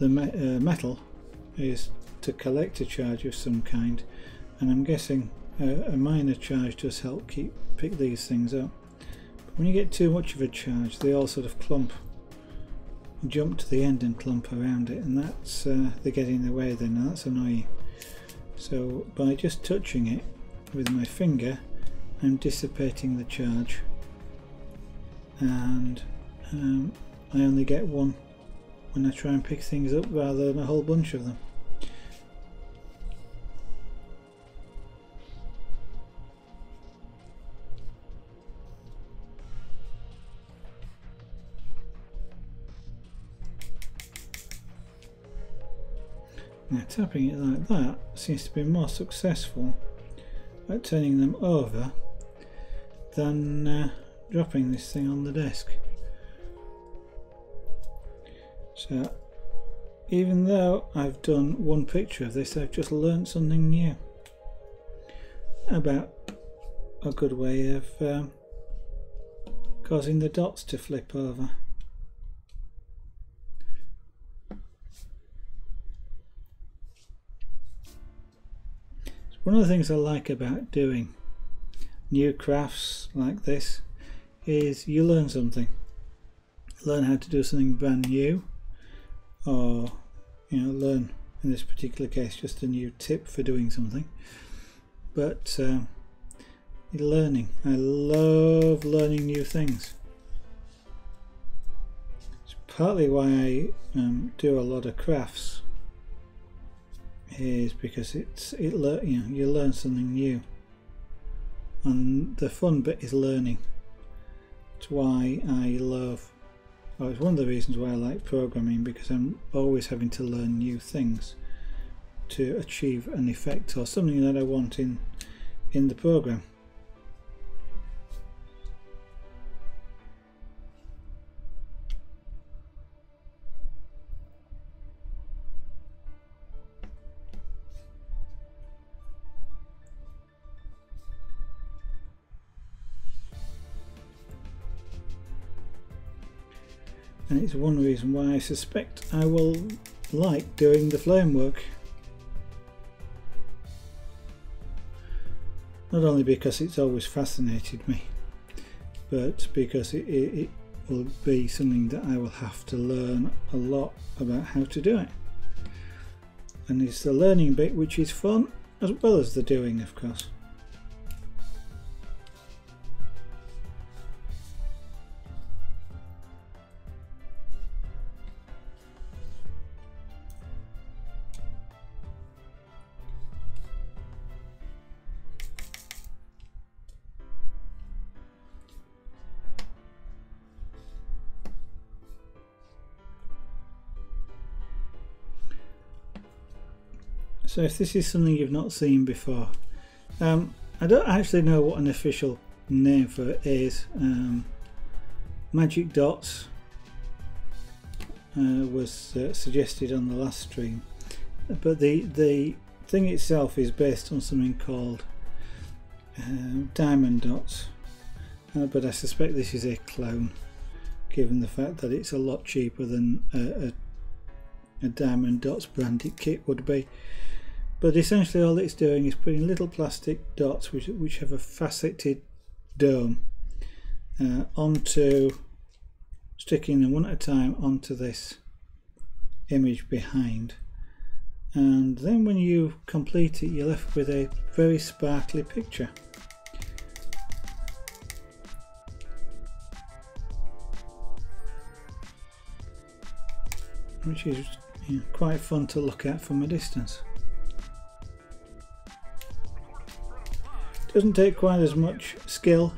the metal, is to collect a charge of some kind, and I'm guessing a minor charge does help pick these things up. But when you get too much of a charge they all sort of clump, jump to the end and clump around it, and that's they get in the way then, and that's annoying. So by just touching it with my finger I'm dissipating the charge, and I only get one when I try and pick things up rather than a whole bunch of them. Now tapping it like that seems to be more successful at turning them over than dropping this thing on the desk. So even though I've done one picture of this, I've just learned something new about a good way of causing the dots to flip over. One of the things I like about doing new crafts like this is you learn something. Learn how to do something brand new, or learn, in this particular case, just a new tip for doing something. But learning, I love learning new things. It's partly why I do a lot of crafts, is because you learn something new, and the fun bit is learning. It's why I love, or it's one of the reasons why I like programming, because I'm always having to learn new things to achieve an effect or something that I want in the program. And it's one reason why I suspect I will like doing the flame work. Not only because it's always fascinated me, but because it will be something that I will have to learn a lot about how to do it. And it's the learning bit which is fun, as well as the doing, of course. So if this is something you've not seen before, I don't actually know what an official name for it is. Magic dots was suggested on the last stream, but the thing itself is based on something called Diamond Dots, but I suspect this is a clone, given the fact that it's a lot cheaper than a Diamond Dots branded kit would be. But essentially all it's doing is putting little plastic dots which have a faceted dome onto, sticking them one at a time onto this image behind, and then when you complete it you're left with a very sparkly picture. Which is quite fun to look at from a distance. Doesn't take quite as much skill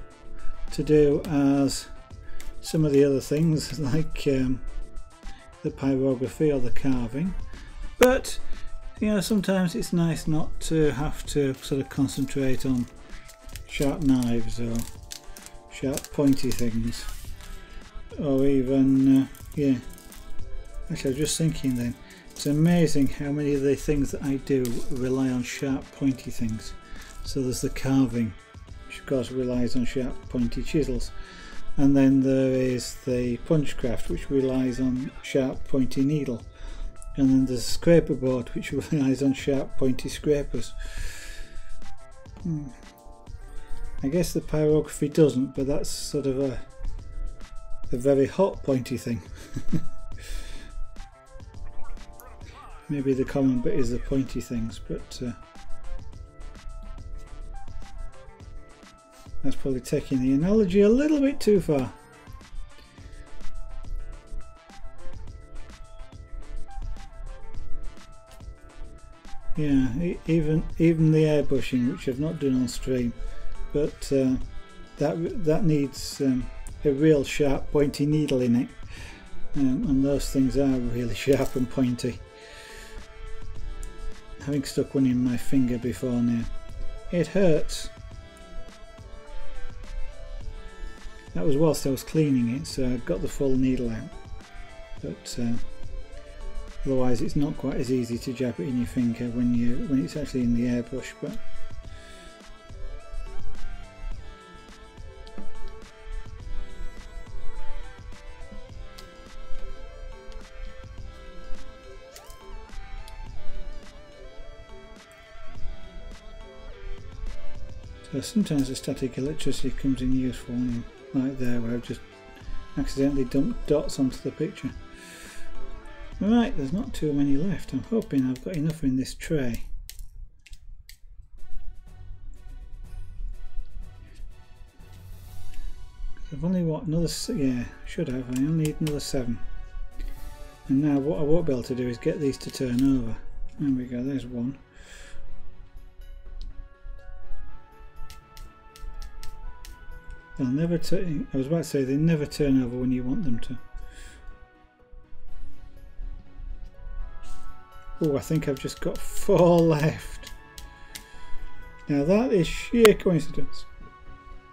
to do as some of the other things, like the pyrography or the carving. But you know, sometimes it's nice not to have to sort of concentrate on sharp knives or sharp pointy things, or even yeah, actually I was just thinking then, it's amazing how many of the things that I do rely on sharp pointy things. So there's the carving, which of course relies on sharp pointy chisels, and then there is the punch craft, which relies on sharp pointy needle, and then there's scraper board, which relies on sharp pointy scrapers. I guess the pyrography doesn't, but that's sort of a very hot pointy thing. Maybe the common bit is the pointy things, but that's probably taking the analogy a little bit too far. Yeah, even the airbrushing, which I've not done on stream, but that needs a real sharp pointy needle in it, and those things are really sharp and pointy. Having stuck one in my finger before now, it hurts. That was whilst I was cleaning it, so I got the full needle out, but otherwise it's not quite as easy to jab it in your finger when it's actually in the airbrush. But sometimes the static electricity comes in useful, like there where I've just accidentally dumped dots onto the picture. Right, there's not too many left. I'm hoping I've got enough in this tray. I've only what another yeah, should have. I only need another 7. And now what I won't be able to do is get these to turn over. There we go. There's one. They'll never turn. I was about to say they never turn over when you want them to. Oh, I think I've just got 4 left. Now that is sheer coincidence.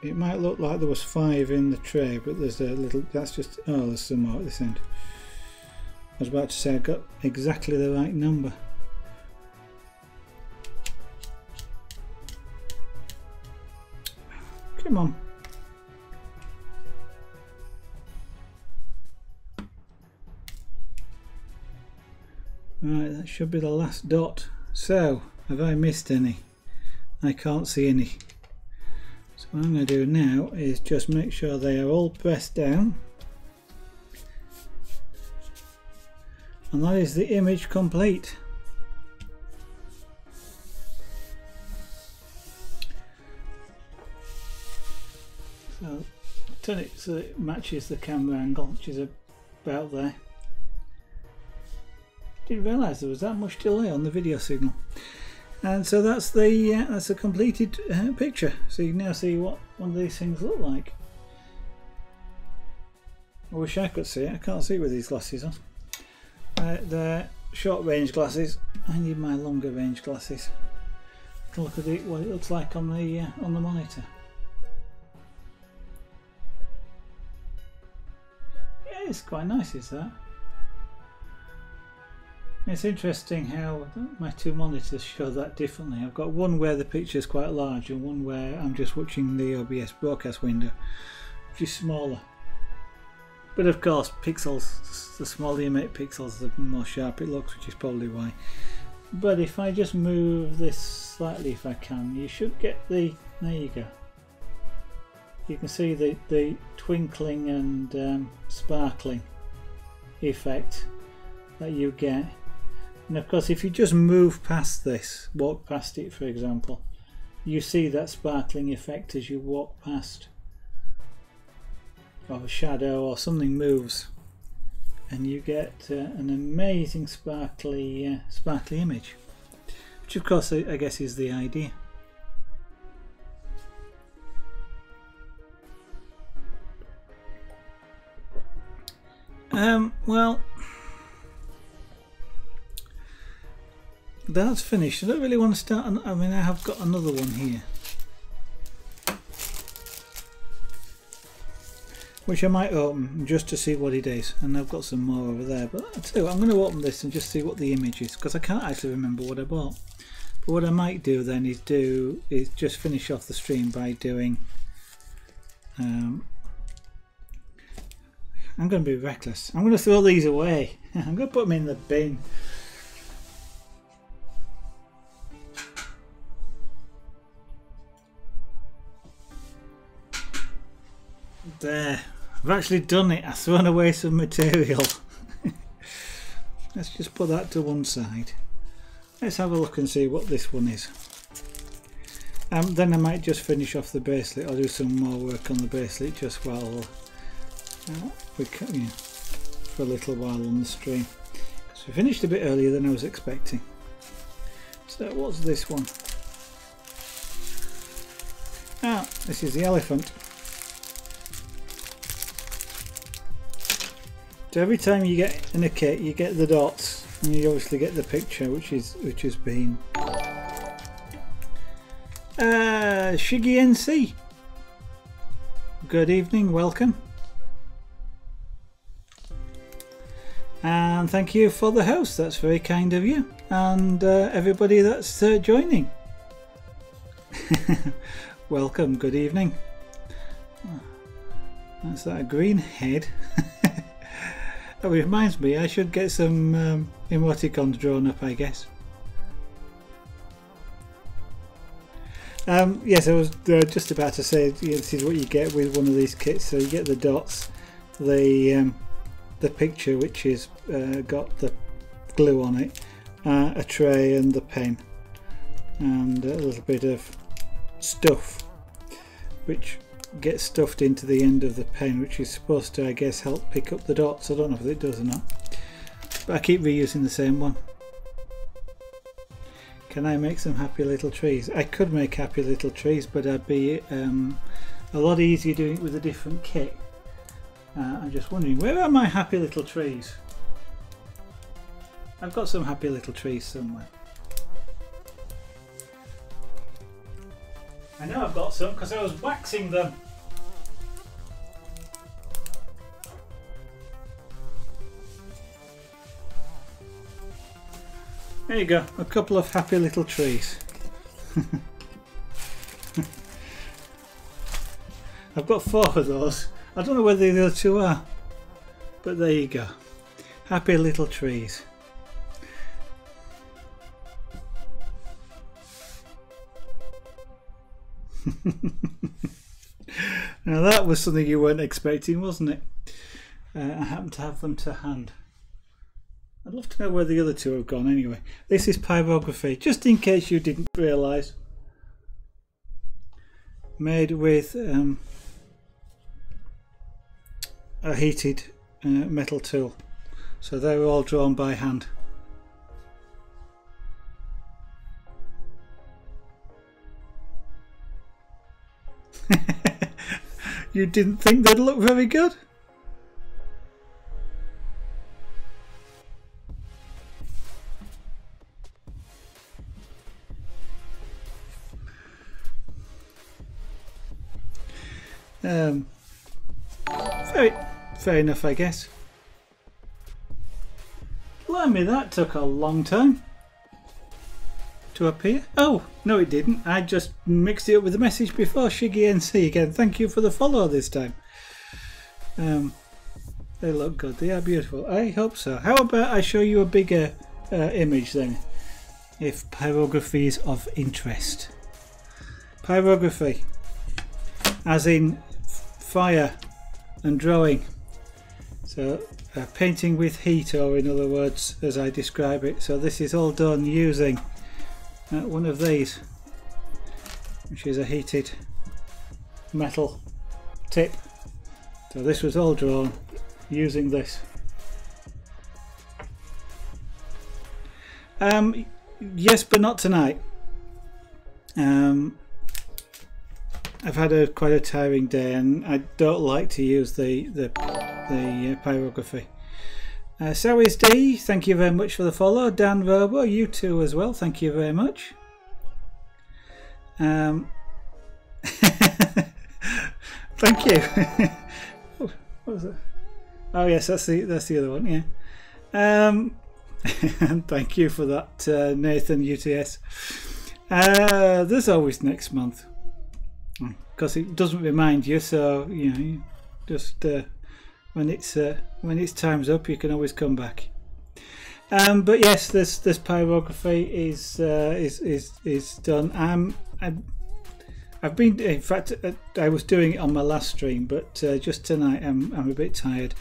It might look like there was 5 in the tray, but there's a little. That's just. Oh, there's some more at this end. I was about to say I got exactly the right number. Come on. Right, that should be the last dot. So, have I missed any? I can't see any. So what I'm going to do now is just make sure they are all pressed down. And that is the image complete. So, turn it so it matches the camera angle, which is about there. Didn't realise there was that much delay on the video signal, and so that's the completed picture. So you can now see what one of these things look like. I wish I could see it. I can't see it with these glasses on. They're short range glasses. I need my longer range glasses to look at what it looks like on the monitor. Yeah, it's quite nice, is that? It's interesting how my 2 monitors show that differently. I've got one where the picture is quite large and one where I'm just watching the OBS broadcast window, which is smaller. But of course, pixels, the smaller you make pixels, the more sharp it looks, which is probably why. But if I just move this slightly, if I can, you should get the, there you go. You can see the twinkling and sparkling effect that you get. And of course, if you just move past this, walk past it for example, you see that sparkling effect as you walk past, or a shadow or something moves, and you get an amazing sparkly image, which of course I guess is the idea. Well, that's finished. I don't really want to start. I mean, I have got another one here, which I might open just to see what it is. And I've got some more over there. But I tell you what, I'm going to open this and just see what the image is, because I can't actually remember what I bought. But what I might do then is just finish off the stream by doing. I'm going to be reckless. I'm going to throw these away. I'm going to put them in the bin. There. I've actually done it. I've thrown away some material. Let's just put that to one side. Let's have a look and see what this one is. Then I might just finish off the bracelet. I'll do some more work on the bracelet just while we can, you know, for a little while on the stream. So we finished a bit earlier than I was expecting. So what's this one? Ah, this is the elephant. So every time you get in a kit, you get the dots, and you obviously get the picture, which has been Shiggy NC. Good evening, welcome, and thank you for the host. That's very kind of you, and everybody that's joining. Welcome, good evening. That's that a green head. That reminds me, I should get some emoticons drawn up, I guess. Yes, I was just about to say, this is what you get with one of these kits. So you get the dots, the picture, which is got the glue on it, a tray and the pen, and a little bit of stuff, which gets stuffed into the end of the pen, which is supposed to, I guess, help pick up the dots. I don't know if it does or not, but I keep reusing the same one. Can I make some happy little trees? I could make happy little trees, but I'd be a lot easier doing it with a different kit. I'm just wondering, where are my happy little trees? I've got some happy little trees somewhere. I know I've got some because I was waxing them. There you go, a couple of happy little trees. I've got 4 of those. I don't know where the other 2 are, but there you go. Happy little trees. Now that was something you weren't expecting, wasn't it? I happen to have them to hand. I'd love to know where the other 2 have gone anyway. This is pyrography, just in case you didn't realise. Made with a heated metal tool. So they were all drawn by hand. You didn't think they'd look very good? Fair enough, I guess. Blimey, that took a long time to appear. Oh, no it didn't. I just mixed it up with the message before. Shiggy NC again. Thank you for the follow this time. They look good. They are beautiful. I hope so. How about I show you a bigger image then, if pyrography is of interest. Pyrography, as in fire and drawing. So painting with heat, or in other words, as I describe it. So this is all done using one of these, which is a heated metal tip. So this was all drawn using this. Yes, but not tonight. I've had quite a tiring day, and I don't like to use the pyrography. Sowies D, thank you very much for the follow. Dan Verbo, you too as well, thank you very much. Thank you. Oh, what was it? Oh yes, that's the other one, yeah. Thank you for that, Nathan UTS. There's always next month, because it doesn't remind you, so you know, you just when it's time's up, you can always come back. But yes, this pyrography is done. I've been, in fact, I was doing it on my last stream, but just tonight I'm a bit tired,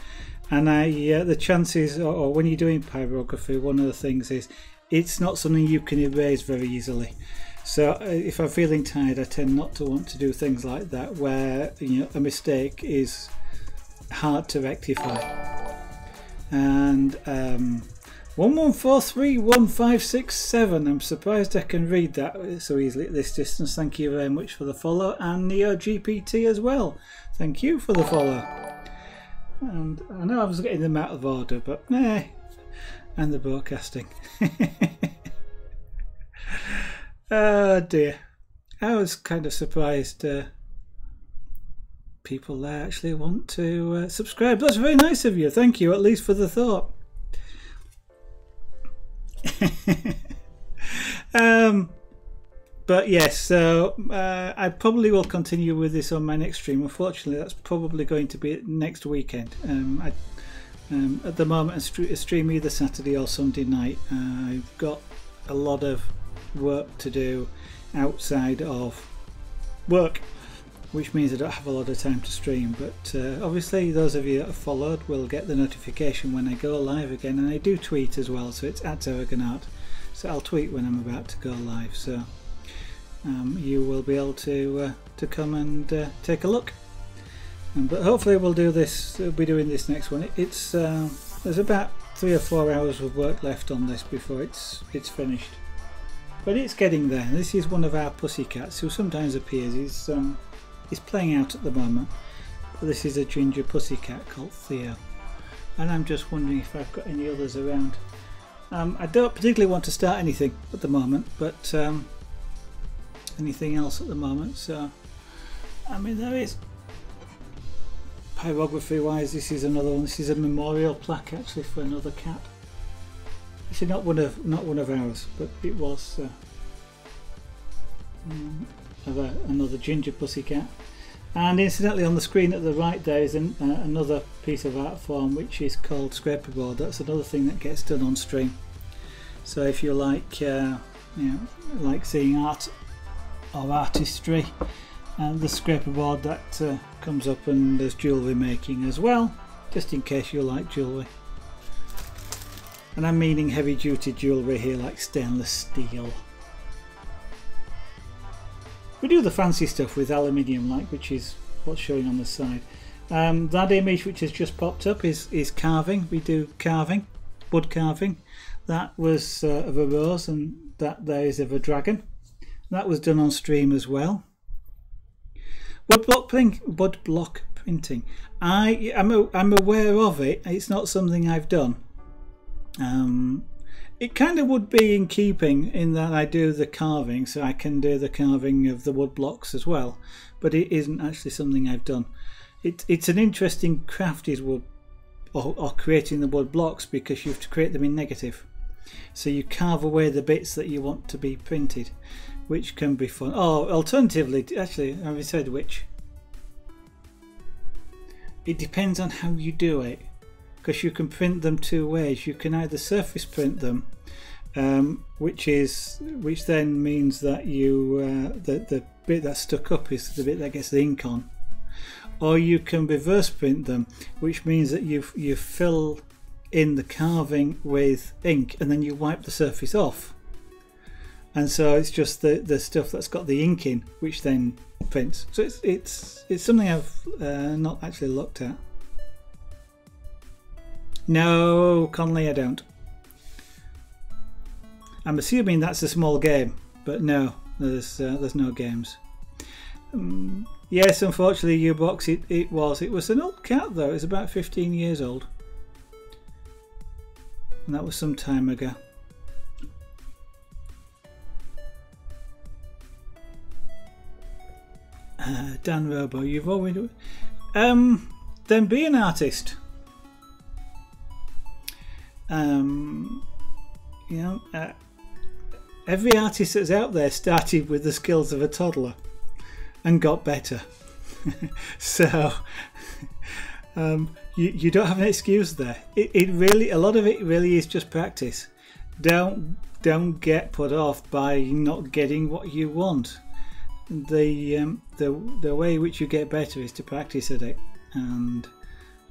and the chances, or when you're doing pyrography, one of the things is it's not something you can erase very easily. So if I'm feeling tired, I tend not to want to do things like that, where you know a mistake is hard to rectify. And 1143156 7. I'm surprised I can read that so easily at this distance. Thank you very much for the follow, and Neo GPT as well. Thank you for the follow. And I know I was getting them out of order, but nah. And the broadcasting. Oh dear, I was kind of surprised. People there actually want to subscribe. That's very nice of you. Thank you, at least for the thought. But yes, so I probably will continue with this on my next stream. Unfortunately, that's probably going to be next weekend. At the moment, I stream either Saturday or Sunday night. I've got a lot of work to do outside of work, which means I don't have a lot of time to stream, but obviously those of you that have followed will get the notification when I go live again, and I do tweet as well, so it's at ZaragonArt, so I'll tweet when I'm about to go live, so you will be able to come and take a look. But hopefully we'll do this, we'll be doing this next one. It's there's about 3 or 4 hours of work left on this before it's finished, but it's getting there. This is one of our pussycats who sometimes appears. He's playing out at the moment. This is a ginger pussycat called Theo, and I'm just wondering if I've got any others around. I don't particularly want to start anything at the moment, but anything else at the moment. So I mean, there is pyrography wise, this is another one. This is a memorial plaque actually for another cat. Actually not one of ours, but it was another ginger pussycat. And incidentally, on the screen at the right there is another piece of art form which is called scraperboard. That's another thing that gets done on stream, so if you like like seeing art or artistry, and the scraperboard that comes up, and there's jewellery making as well, just in case you like jewellery. And I'm meaning heavy duty jewellery here, like stainless steel. We do the fancy stuff with aluminium, like, which is what's showing on the side. That image which has just popped up is carving. We do carving, wood carving. That was of a rose, and that there is of a dragon. That was done on stream as well. Wood block printing. I'm aware of it. It's not something I've done. It kind of would be in keeping in that I do the carving, so I can do the carving of the wood blocks as well, but it isn't actually something I've done. It's an interesting craft, is wood, or creating the wood blocks, because you have to create them in negative, so you carve away the bits that you want to be printed, which can be fun. Or alternatively, actually, having said which, it depends on how you do it, because you can print them 2 ways. You can either surface print them, which then means that you the bit that's stuck up is the bit that gets the ink on, or you can reverse print them, which means that you fill in the carving with ink and then you wipe the surface off, and so it's just the stuff that's got the ink in which then prints. So it's something I've not actually looked at. No, Conley, I don't. I'm assuming that's a small game, but no, there's no games. Yes, unfortunately, U-Box, it was an old cat though. It's about 15 years old. and that was some time ago. Dan Robo, you've already... then be an artist. You know, every artist that's out there started with the skills of a toddler and got better. So you don't have an excuse there. It really, a lot of it really is just practice. Don't get put off by not getting what you want. The way in which you get better is to practice at it, and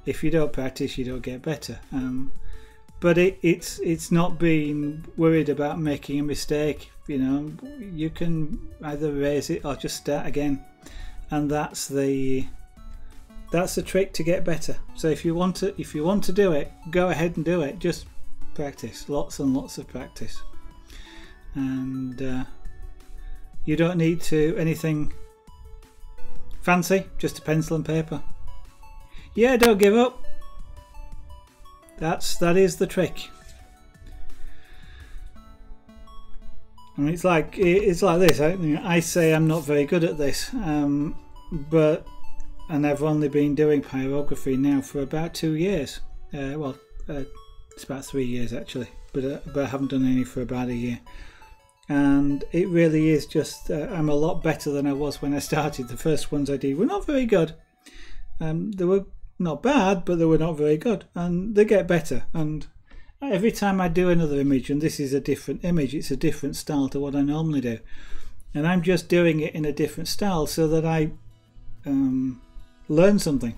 if you don't practice, you don't get better. But it's not being worried about making a mistake. You know, you can either raise it or just start again, and that's the trick to get better. So if you want to do it, go ahead and do it. Just practice, lots and lots of practice, and. You don't need to anything fancy, just a pencil and paper. Yeah, don't give up. That is the trick. I mean, it's like this. I say I'm not very good at this, but I've only been doing pyrography now for about 2 years. It's about 3 years actually, but I haven't done any for about a year. And it really is just I'm a lot better than I was when I started. The first ones I did were not very good. They were not bad, but they were not very good, and they get better. And every time I do another image, and this is a different image, it's a different style to what I normally do, and I'm just doing it in a different style so that I learn something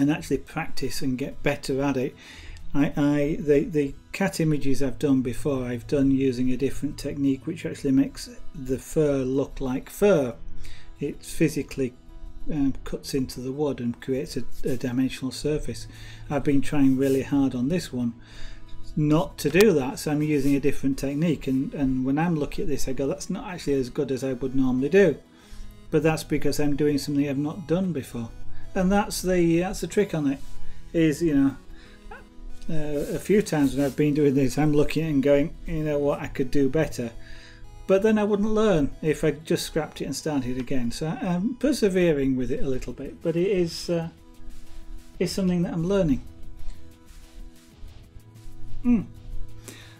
and actually practice and get better at it. The cat images I've done before, I've done using a different technique which actually makes the fur look like fur. It physically cuts into the wood and creates a dimensional surface. I've been trying really hard on this one not to do that, so I'm using a different technique, and when I'm looking at this I go, that's not actually as good as I would normally do, but that's because I'm doing something I've not done before, and that's the trick on it. Is, you know, a few times when I've been doing this, I'm looking and going, you know what, I could do better, but then I wouldn't learn if I just scrapped it and started again. So I'm persevering with it a little bit, but it is something that I'm learning.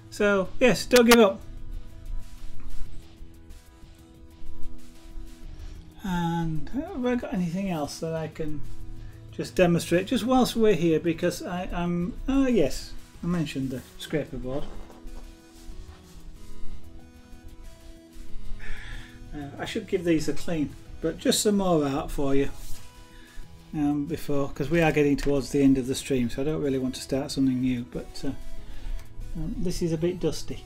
So yes, don't give up. And have I got anything else that I can just demonstrate, just whilst we're here, because I'm... Oh yes, I mentioned the scraper board. I should give these a clean, but just some more art for you before, because we are getting towards the end of the stream, so I don't really want to start something new. But this is a bit dusty,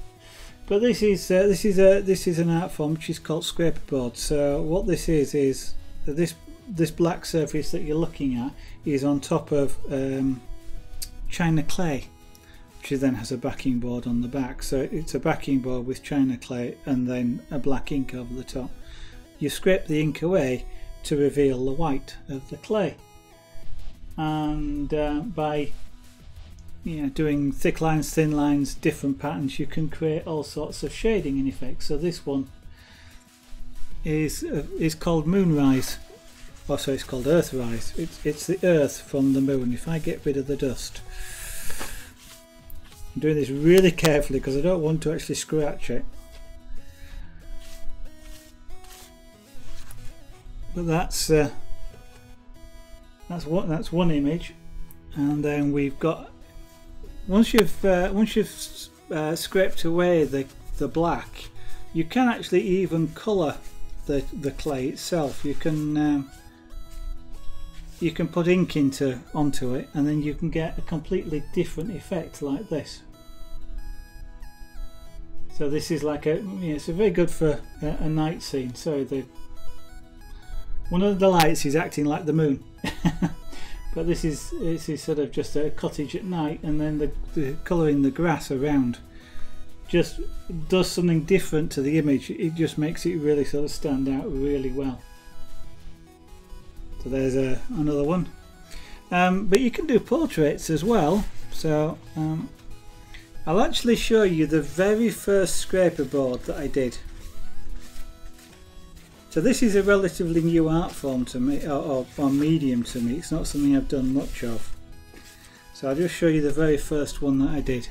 but this is an art form which is called scraper board. So what this is this black surface that you're looking at is on top of china clay, which then has a backing board on the back. So it's a backing board with china clay and then a black ink over the top. You scrape the ink away to reveal the white of the clay, and by, you know, doing thick lines, thin lines, different patterns, you can create all sorts of shading and effects. So this one is called Moonrise. Also, it's called Earthrise. It's the Earth from the Moon. If I get rid of the dust, I'm doing this really carefully because I don't want to actually scratch it. But that's one image, and then we've got, once you've scraped away the black, you can actually even colour the clay itself. You can. You can put ink onto it, and then you can get a completely different effect like this. So this is like it's very good for a night scene. So one of the lights is acting like the moon, but this is sort of just a cottage at night, and then the colouring the grass around just does something different to the image. It just makes it really sort of stand out really well. So there's another one, but you can do portraits as well. So I'll actually show you the very first scraper board that I did. So this is a relatively new art form to me, or medium to me. It's not something I've done much of. So I'll just show you the very first one that I did,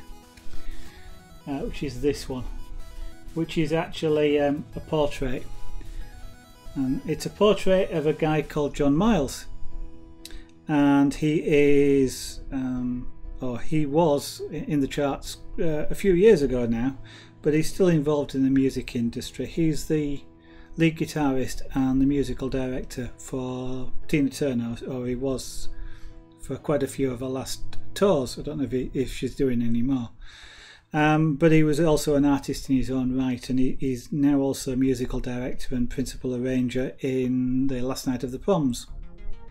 which is this one, which is actually a portrait. And it's a portrait of a guy called John Miles, and he is, or he was in the charts a few years ago now, but he's still involved in the music industry. He's the lead guitarist and the musical director for Tina Turner, or he was for quite a few of her last tours. I don't know if she's doing any more. But he was also an artist in his own right, and he's now also a musical director and principal arranger in The Last Night of the Proms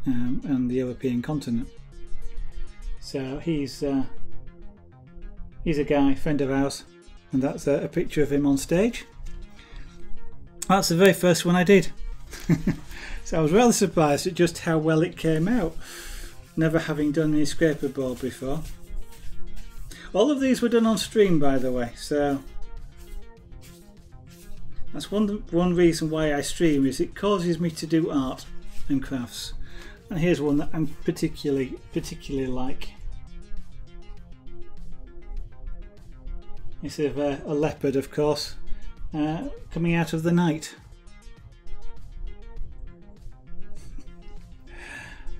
and the European continent. So he's a guy, friend of ours, and that's a picture of him on stage. That's the very first one I did. So I was rather surprised at just how well it came out, never having done any scraper board before. All of these were done on stream, by the way, so that's one reason why I stream, is it causes me to do art and crafts. And here's one that I'm particularly like. It's of a leopard, of course, coming out of the night.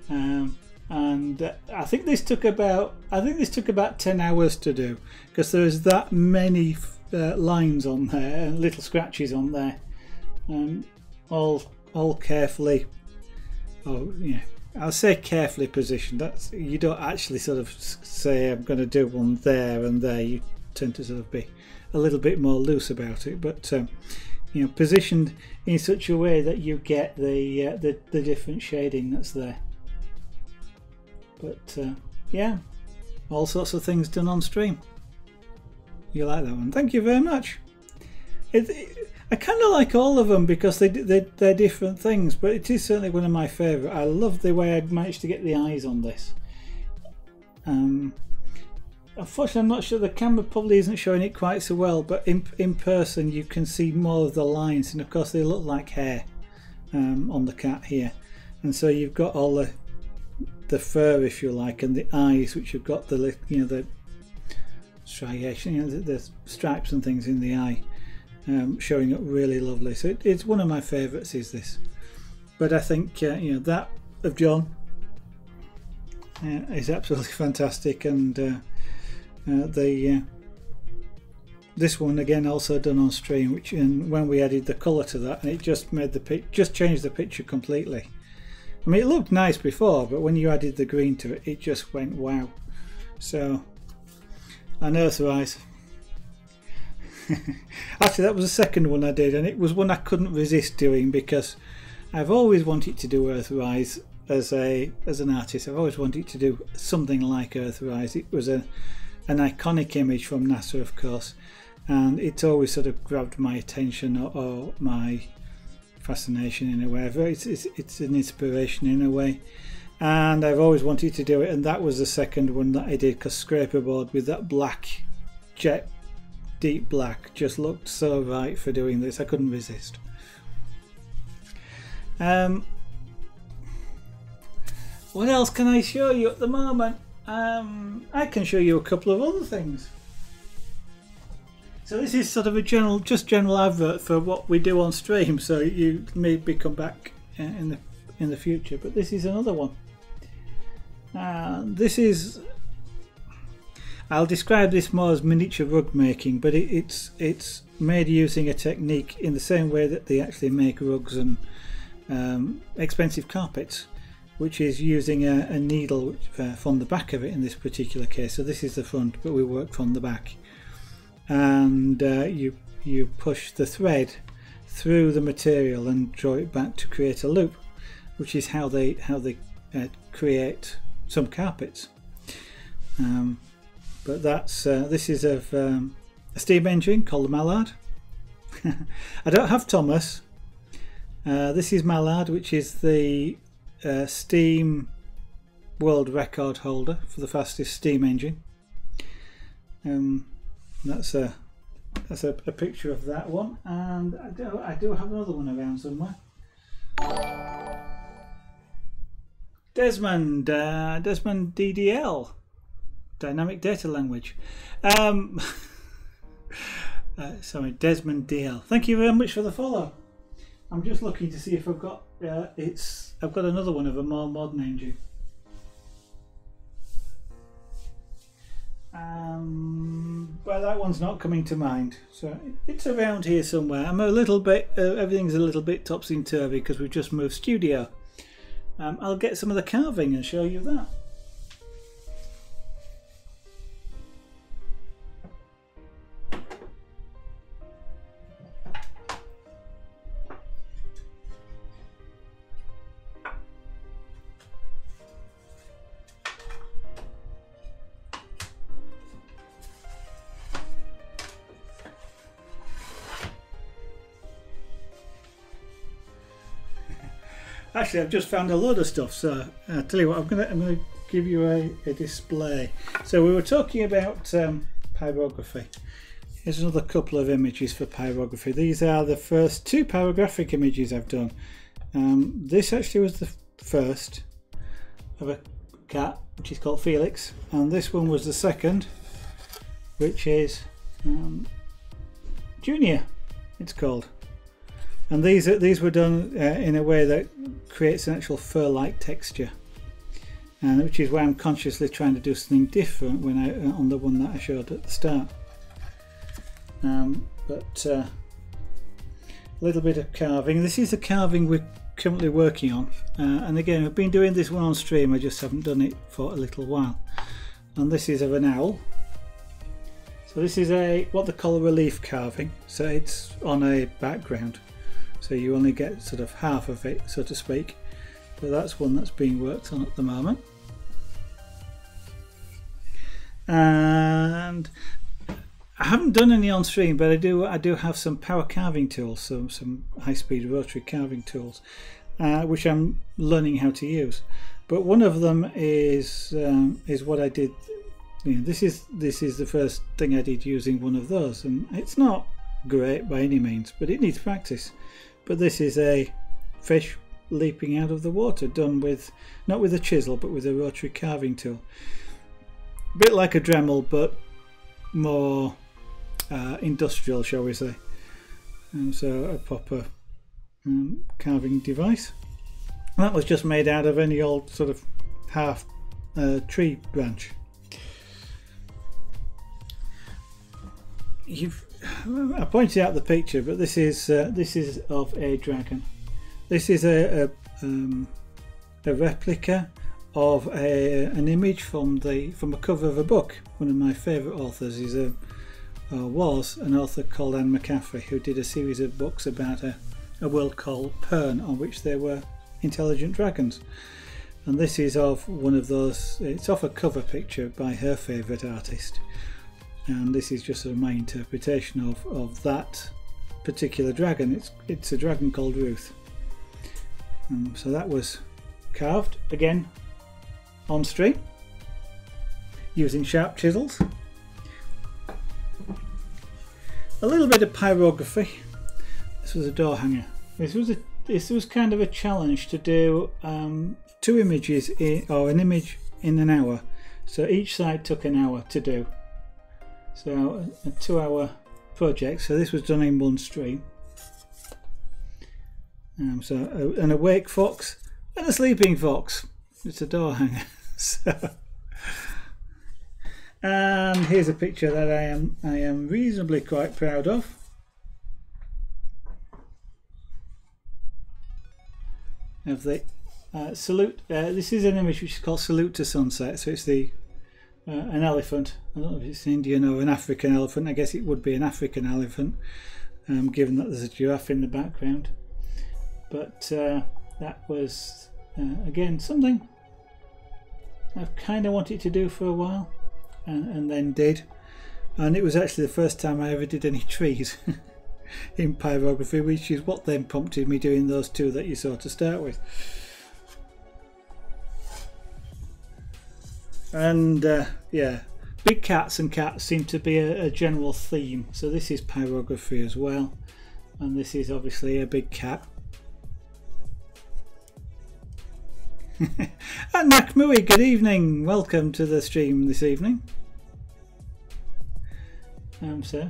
And I think this took about 10 hours to do, because there's that many lines on there and little scratches on there, all carefully. Oh yeah, I'll say carefully positioned. That's, you don't actually sort of say I'm going to do one there and there. You tend to sort of be a little bit more loose about it, but you know, positioned in such a way that you get the different shading that's there. But yeah, all sorts of things done on stream. You like that one? Thank you very much. I kind of like all of them because they're different things, but it is certainly one of my favourite. I love the way I managed to get the eyes on this. Unfortunately, I'm not sure, the camera probably isn't showing it quite so well, but in person you can see more of the lines, and of course they look like hair on the cat here, and so you've got all the fur, if you like, and the eyes, which have got the, you know, the striation, you know, the stripes and things in the eye, showing up really lovely. So it's one of my favourites, is this. But I think you know, that of John is absolutely fantastic, and this one again also done on stream, which, and when we added the colour to that, and it just made the just changed the picture completely. I mean, it looked nice before, but when you added the green to it, it just went wow. So, unearth eyes. Actually, that was the second one I did, and it was one I couldn't resist doing, because I've always wanted to do Earthrise as an artist. I've always wanted to do something like Earthrise. It was an iconic image from NASA, of course, and it's always sort of grabbed my attention, or my fascination in a way. It's an inspiration in a way, and I've always wanted to do it, and that was the second one that I did, because scraper board with that black, jet deep black, just looked so right for doing this. I couldn't resist. What else can I show you at the moment? I can show you a couple of other things. So this is sort of a general advert for what we do on stream, so you may come back in the future. But this is another one. This is, I'll describe this more as miniature rug making, but it's made using a technique in the same way that they actually make rugs and expensive carpets, which is using a needle from the back of it in this particular case. So this is the front, but we work from the back. And you push the thread through the material and draw it back to create a loop, which is how they create some carpets. But that's this is of a steam engine called the Mallard. I don't have Thomas. This is Mallard, which is the steam world record holder for the fastest steam engine. That's a picture of that one, and I do have another one around somewhere. Desmond, Desmond DDL, dynamic data language. Sorry, Desmond DL. Thank you very much for the follow. I'm just looking to see if I've got I've got another one of a more modern engine. Well, that one's not coming to mind, so it's around here somewhere. I'm a little bit, everything's a little bit topsy-turvy because we've just moved studio. I'll get some of the carving and show you that. Actually, I've just found a load of stuff, so I'll tell you what, I'm gonna give you a display. So we were talking about pyrography. Here's another couple of images for pyrography. These are the first two pyrographic images I've done. This actually was the first of a cat, which is called Felix, and this one was the second, which is Junior, it's called. And these were done in a way that creates an actual fur-like texture, and which is why I'm consciously trying to do something different when on the one that I showed at the start. A little bit of carving. This is the carving we're currently working on, and again, I've been doing this one on stream. I just haven't done it for a little while. And this is of an owl. So this is a what they call a relief carving. So it's on a background. So you only get sort of half of it, so to speak, but that's one that's being worked on at the moment. And I haven't done any on stream, but I do have some power carving tools, some high-speed rotary carving tools, which I'm learning how to use. But one of them is what I did. You know, this is the first thing I did using one of those, and it's not great by any means, but it needs practice. But this is a fish leaping out of the water, done with, not with a chisel, but with a rotary carving tool. A bit like a Dremel, but more industrial, shall we say. And so a proper carving device. And that was just made out of any old sort of half tree branch. I pointed out the picture, but this is of a dragon. This is a replica of an image from a cover of a book. One of my favourite authors was an author called Anne McCaffrey, who did a series of books about a world called Pern, on which there were intelligent dragons. And this is of one of those. It's off a cover picture by her favourite artist. And this is just sort of my interpretation of that particular dragon. It's a dragon called Ruth. So that was carved again on stream using sharp chisels. A little bit of pyrography. This was a door hanger. This was kind of a challenge to do two images or an image in an hour. So each side took an hour to do. So a 2 hour project, so this was done in one stream. So an awake fox and a sleeping fox. It's a door hanger. So. And here's a picture that I am reasonably quite proud of. Of the salute. This is an image which is called Salute to Sunset. So it's the an elephant. I don't know if it's an Indian or an African elephant. I guess it would be an African elephant, given that there's a giraffe in the background. But that was again something I've kind of wanted to do for a while, and then did. And it was actually the first time I ever did any trees in pyrography, which is what then prompted me doing those two that you saw to start with. And yeah, Big cats and cats seem to be a general theme. So this is pyrography as well, and this is obviously a big cat. And Nakmui, good evening. Welcome to the stream this evening. So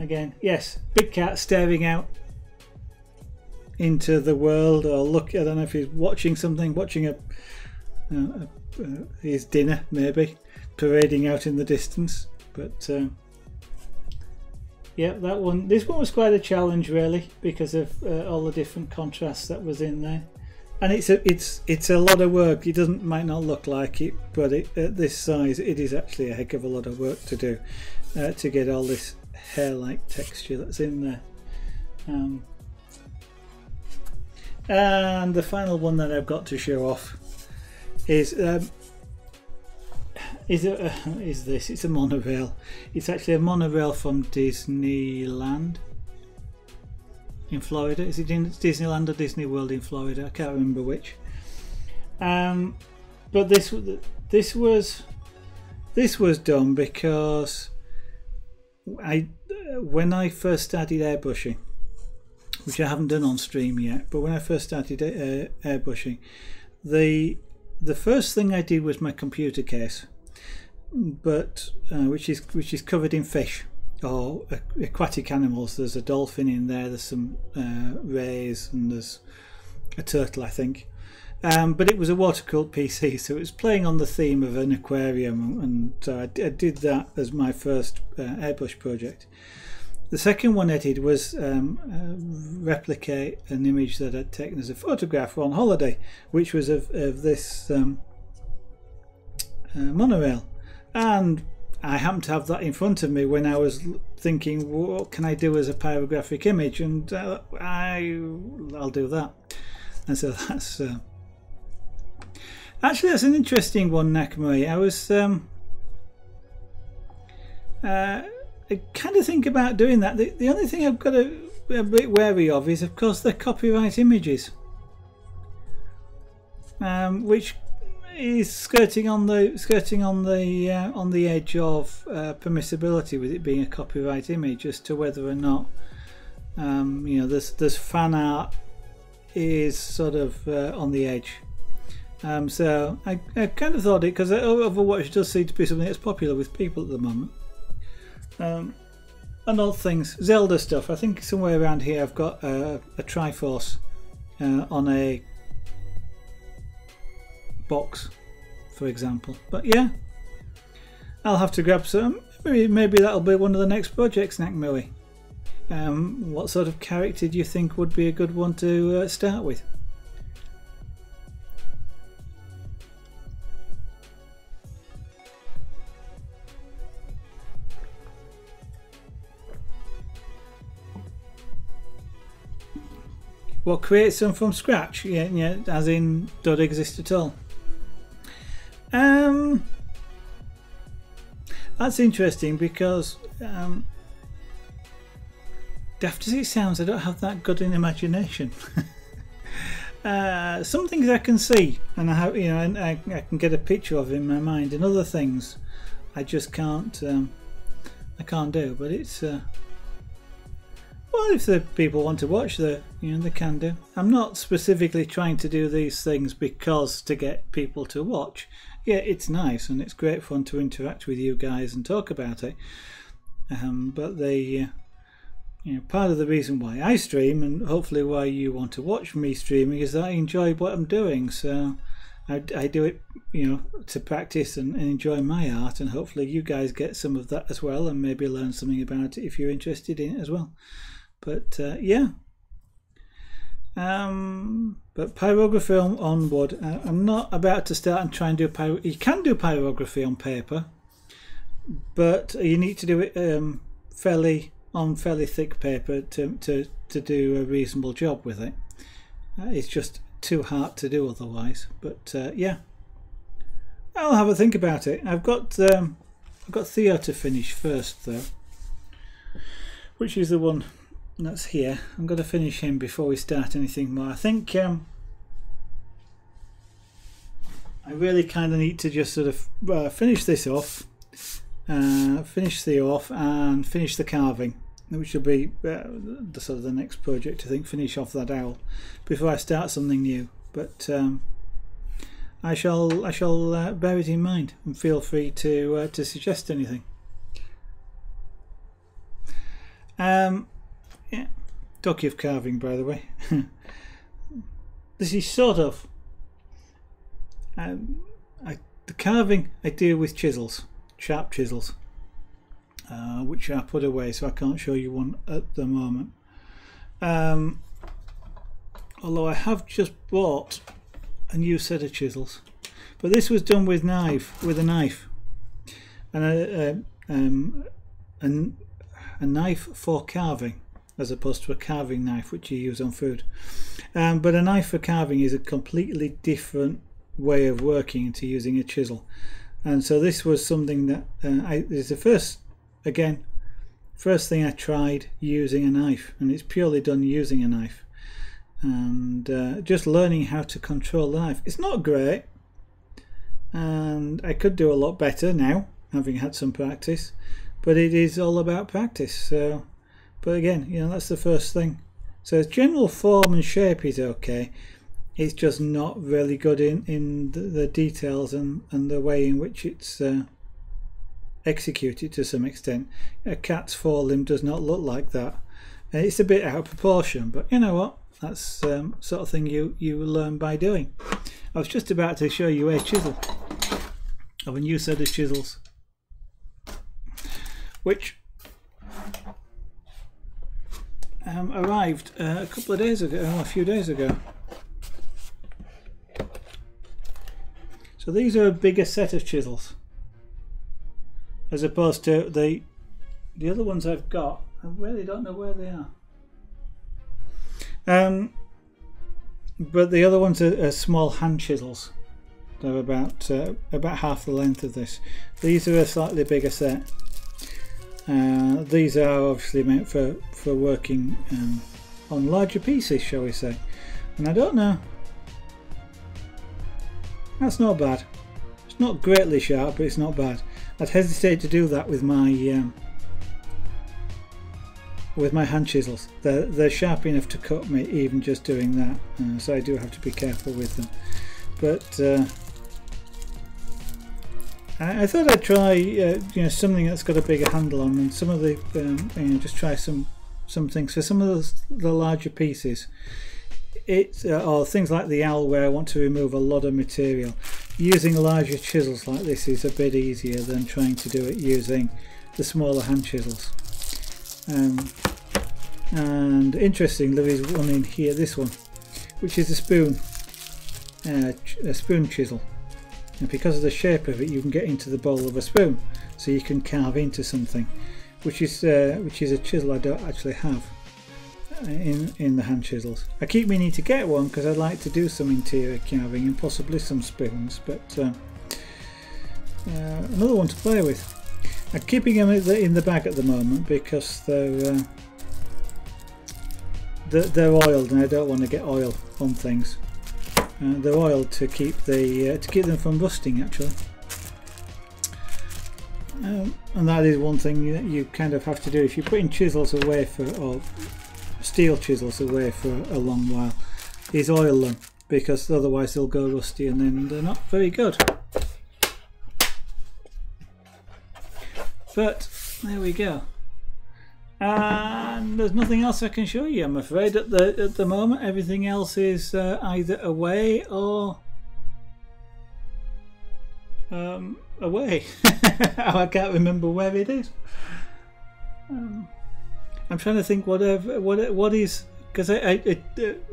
again, yes, big cat staring out into the world, or look, I don't know if he's watching something, watching his dinner maybe, parading out in the distance. But yeah, that one, this one was quite a challenge really, because of all the different contrasts that was in there, and it's a lot of work. It might not look like it, but at this size it is actually a heck of a lot of work to do to get all this hair-like texture that's in there. And the final one that I've got to show off is this. It's a monorail. It's actually a monorail from Disneyland in Florida. Is it Disneyland or Disney World in Florida? I can't remember which. But this was done because when I first started airbrushing, which I haven't done on stream yet, but when I first started airbrushing, the first thing I did was my computer case, but which is covered in fish or aquatic animals. There's a dolphin in there, there's some rays, and there's a turtle, I think. But it was a watercooled PC, so it was playing on the theme of an aquarium, and so I did that as my first airbrush project. The second one I did was replicate an image that I'd taken as a photograph on holiday, which was of this monorail. And I happened to have that in front of me when I was thinking, what can I do as a pyrographic image? And I'll do that. And so that's actually, that's an interesting one, Nakamori. I was I kind of think about doing that. The only thing I've got to be a bit wary of is, of course, the copyright images, which is skirting on the edge of permissibility, with it being a copyright image, as to whether or not you know, this fan art is sort of on the edge. So I kind of thought it, because Overwatch does seem to be something that's popular with people at the moment. And all things Zelda stuff. I think somewhere around here I've got a Triforce on a box, for example. But yeah, I'll have to grab some. Maybe that'll be one of the next projects, Nakmui. What sort of character do you think would be a good one to start with? Well, create some from scratch, yeah, as in don't exist at all. That's interesting, because daft as it sounds, I don't have that good an imagination. Some things I can see, and I have, you know, I can get a picture of in my mind, and other things I just can't. I can't do. But it's. Well, if the people want to watch, they can do. I'm not specifically trying to do these things because to get people to watch. Yeah, it's nice and it's great fun to interact with you guys and talk about it. But you know, part of the reason why I stream, and hopefully why you want to watch me streaming, is that I enjoy what I'm doing. So I do it, you know, to practice and enjoy my art, and hopefully you guys get some of that as well, and maybe learn something about it if you're interested in it as well. But yeah, but pyrography on wood, I'm not about to start and try and do you can do pyrography on paper, but you need to do it on fairly thick paper to do a reasonable job with it. It's just too hard to do otherwise. But yeah, I'll have a think about it. I've got Theo to finish first though, which is the one that's here. I'm going to finish him before we start anything more. I think I really kind of need to just sort of finish this off, finish the off and finish the carving, which will be the sort of the next project, I think. Finish off that owl before I start something new. But I shall bear it in mind, and feel free to suggest anything. Yeah, Docu of carving, by the way. This is sort of the carving I deal with chisels, sharp chisels, which I put away, so I can't show you one at the moment. Although I have just bought a new set of chisels, but this was done with a knife, and a knife for carving, as opposed to a carving knife which you use on food. But a knife for carving is a completely different way of working to using a chisel, and so this was something that is the first thing I tried using a knife, and it's purely done using a knife, and just learning how to control the knife. It's not great, and I could do a lot better now, having had some practice, but it is all about practice. So, but again, you know, that's the first thing. So its general form and shape is okay. It's just not really good in the details and the way in which it's executed to some extent. A cat's forelimb does not look like that. It's a bit out of proportion, but you know what? That's sort of thing you learn by doing. I was just about to show you a chisel of a new set of chisels, which arrived a couple of days ago, or a few days ago. So these are a bigger set of chisels, as opposed to the other ones I've got. I really don't know where they are. But the other ones are small hand chisels. They're about half the length of this. These are a slightly bigger set. These are obviously meant for working on larger pieces, shall we say. And I don't know. That's not bad. It's not greatly sharp, but it's not bad. I'd hesitate to do that with my hand chisels. They're sharp enough to cut me, even just doing that. So I do have to be careful with them. But I thought I'd try you know, something that's got a bigger handle on, and some of the you know, just try some things for some of the larger pieces. It's or things like the owl, where I want to remove a lot of material. Using larger chisels like this is a bit easier than trying to do it using the smaller hand chisels. And interestingly, there is one in here, this one, which is a spoon chisel, and because of the shape of it, you can get into the bowl of a spoon, so you can carve into something, which is a chisel I don't actually have in the hand chisels. I keep meaning to get one because I'd like to do some interior carving and possibly some spoons, but another one to play with. I'm keeping them in the bag at the moment because they're oiled, and I don't want to get oil on things. They're oiled to keep them from rusting, actually. And that is one thing that you kind of have to do if you're putting chisels away or steel chisels away for a long while, is oil them, because otherwise they'll go rusty and then they're not very good. But there we go, and there's nothing else I can show you, I'm afraid, at the moment. Everything else is either away or away. I can't remember where it is. I'm trying to think what is, because I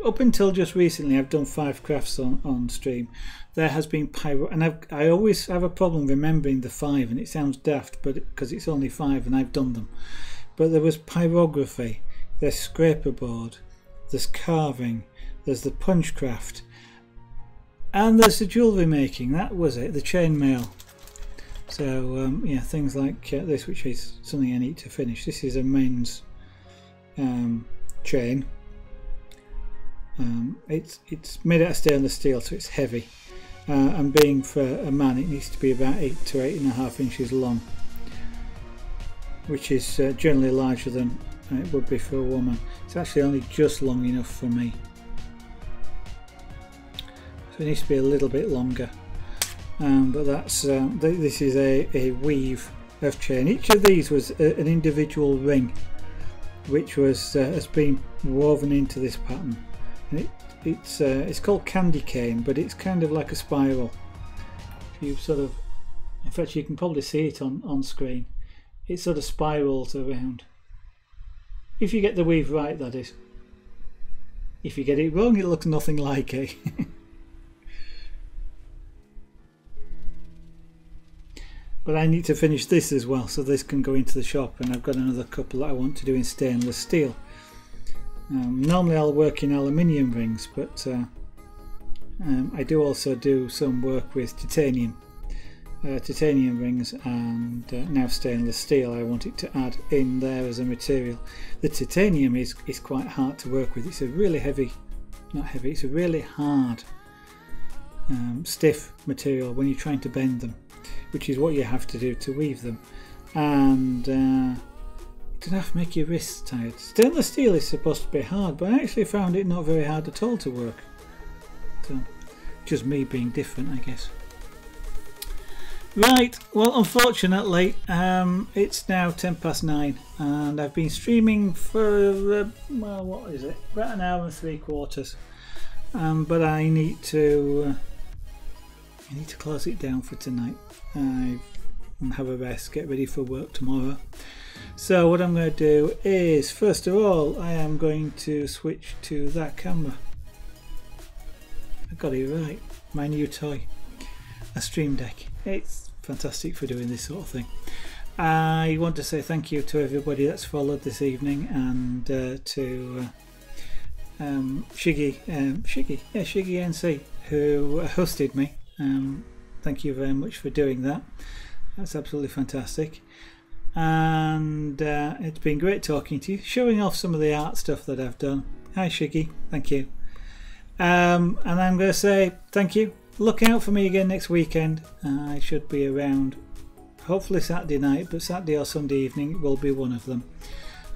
up until just recently I've done 5 crafts on stream. There has been pyro, and I always have a problem remembering the 5, and it sounds daft, but because it's only 5 and I've done them. But there was pyrography, there's scraper board, there's carving, there's the punch craft, and there's the jewellery making. That was it, the chainmail. So yeah, things like this, which is something I need to finish. This is a men's chain. It's made out of stainless steel, so it's heavy. And being for a man, it needs to be about 8 to 8.5 inches long. which is generally larger than it would be for a woman. It's actually only just long enough for me, so it needs to be a little bit longer. But that's this is a weave of chain. Each of these was an individual ring, which was has been woven into this pattern, and it's called candy cane, but it's kind of like a spiral. If you sort of, in fact, you can probably see it on screen. It sort of spirals around. If you get the weave right, that is. If you get it wrong, it looks nothing like it. But I need to finish this as well, so this can go into the shop, and I've got another couple that I want to do in stainless steel. Normally I'll work in aluminium rings, but I do also do some work with titanium. Titanium rings, and now stainless steel. I want it to add in there as a material. The titanium is quite hard to work with. It's a really heavy, not heavy, it's a really hard, stiff material when you're trying to bend them, which is what you have to do to weave them. And it doesn't have to make your wrists tired. Stainless steel is supposed to be hard, but I actually found it not very hard at all to work. So, just me being different, I guess. Right, well, unfortunately it's now 9:10 and I've been streaming for well, what is it, about 1 hour and 3/4, but I need to close it down for tonight and have a rest, get ready for work tomorrow. So what I'm going to do is, first of all, I am going to switch to that camera. I got it right, my new toy, a Stream Deck. It's fantastic for doing this sort of thing. I want to say thank you to everybody that's followed this evening, and to Shiggy, Shiggy NC, who hosted me. Thank you very much for doing that. That's absolutely fantastic. And it's been great talking to you, showing off some of the art stuff that I've done. Hi Shiggy, thank you. And I'm going to say thank you. Look out for me again next weekend. I should be around, hopefully Saturday night, but Saturday or Sunday evening will be one of them.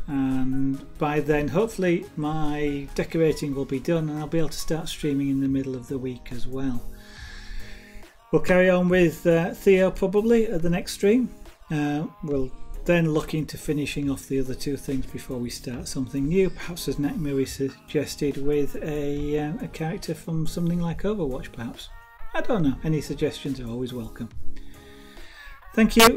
And by then, hopefully my decorating will be done, and I'll be able to start streaming in the middle of the week as well. We'll carry on with Theo probably at the next stream. We'll then look into finishing off the other two things before we start something new, perhaps as Nakmiri suggested, with a character from something like Overwatch perhaps. I don't know. Any suggestions are always welcome. Thank you.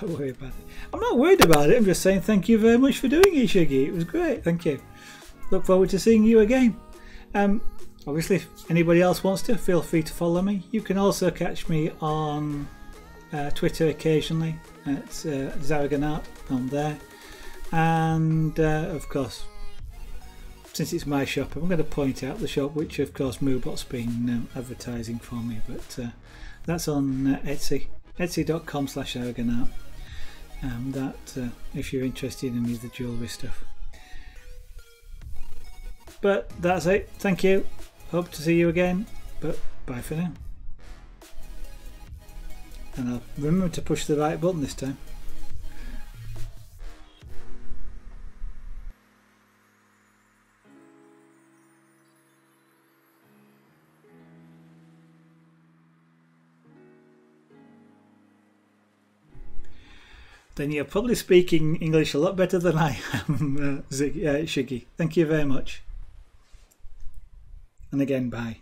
Don't worry about it. I'm not worried about it. I'm just saying thank you very much for doing it, Shiggy. It was great. Thank you. Look forward to seeing you again. Obviously, if anybody else wants to, feel free to follow me. You can also catch me on Twitter occasionally. It's ZaragonArt on there. And, of course, since it's my shop, I'm going to point out the shop, which of course Moobot's been advertising for me, but that's on Etsy, etsy.com/ZaragonArt. If you're interested in any of the jewellery stuff. But that's it, thank you, hope to see you again, but bye for now. And I'll remember to push the right button this time. Then you're probably speaking English a lot better than I am, Shiggy. Thank you very much. And again, bye.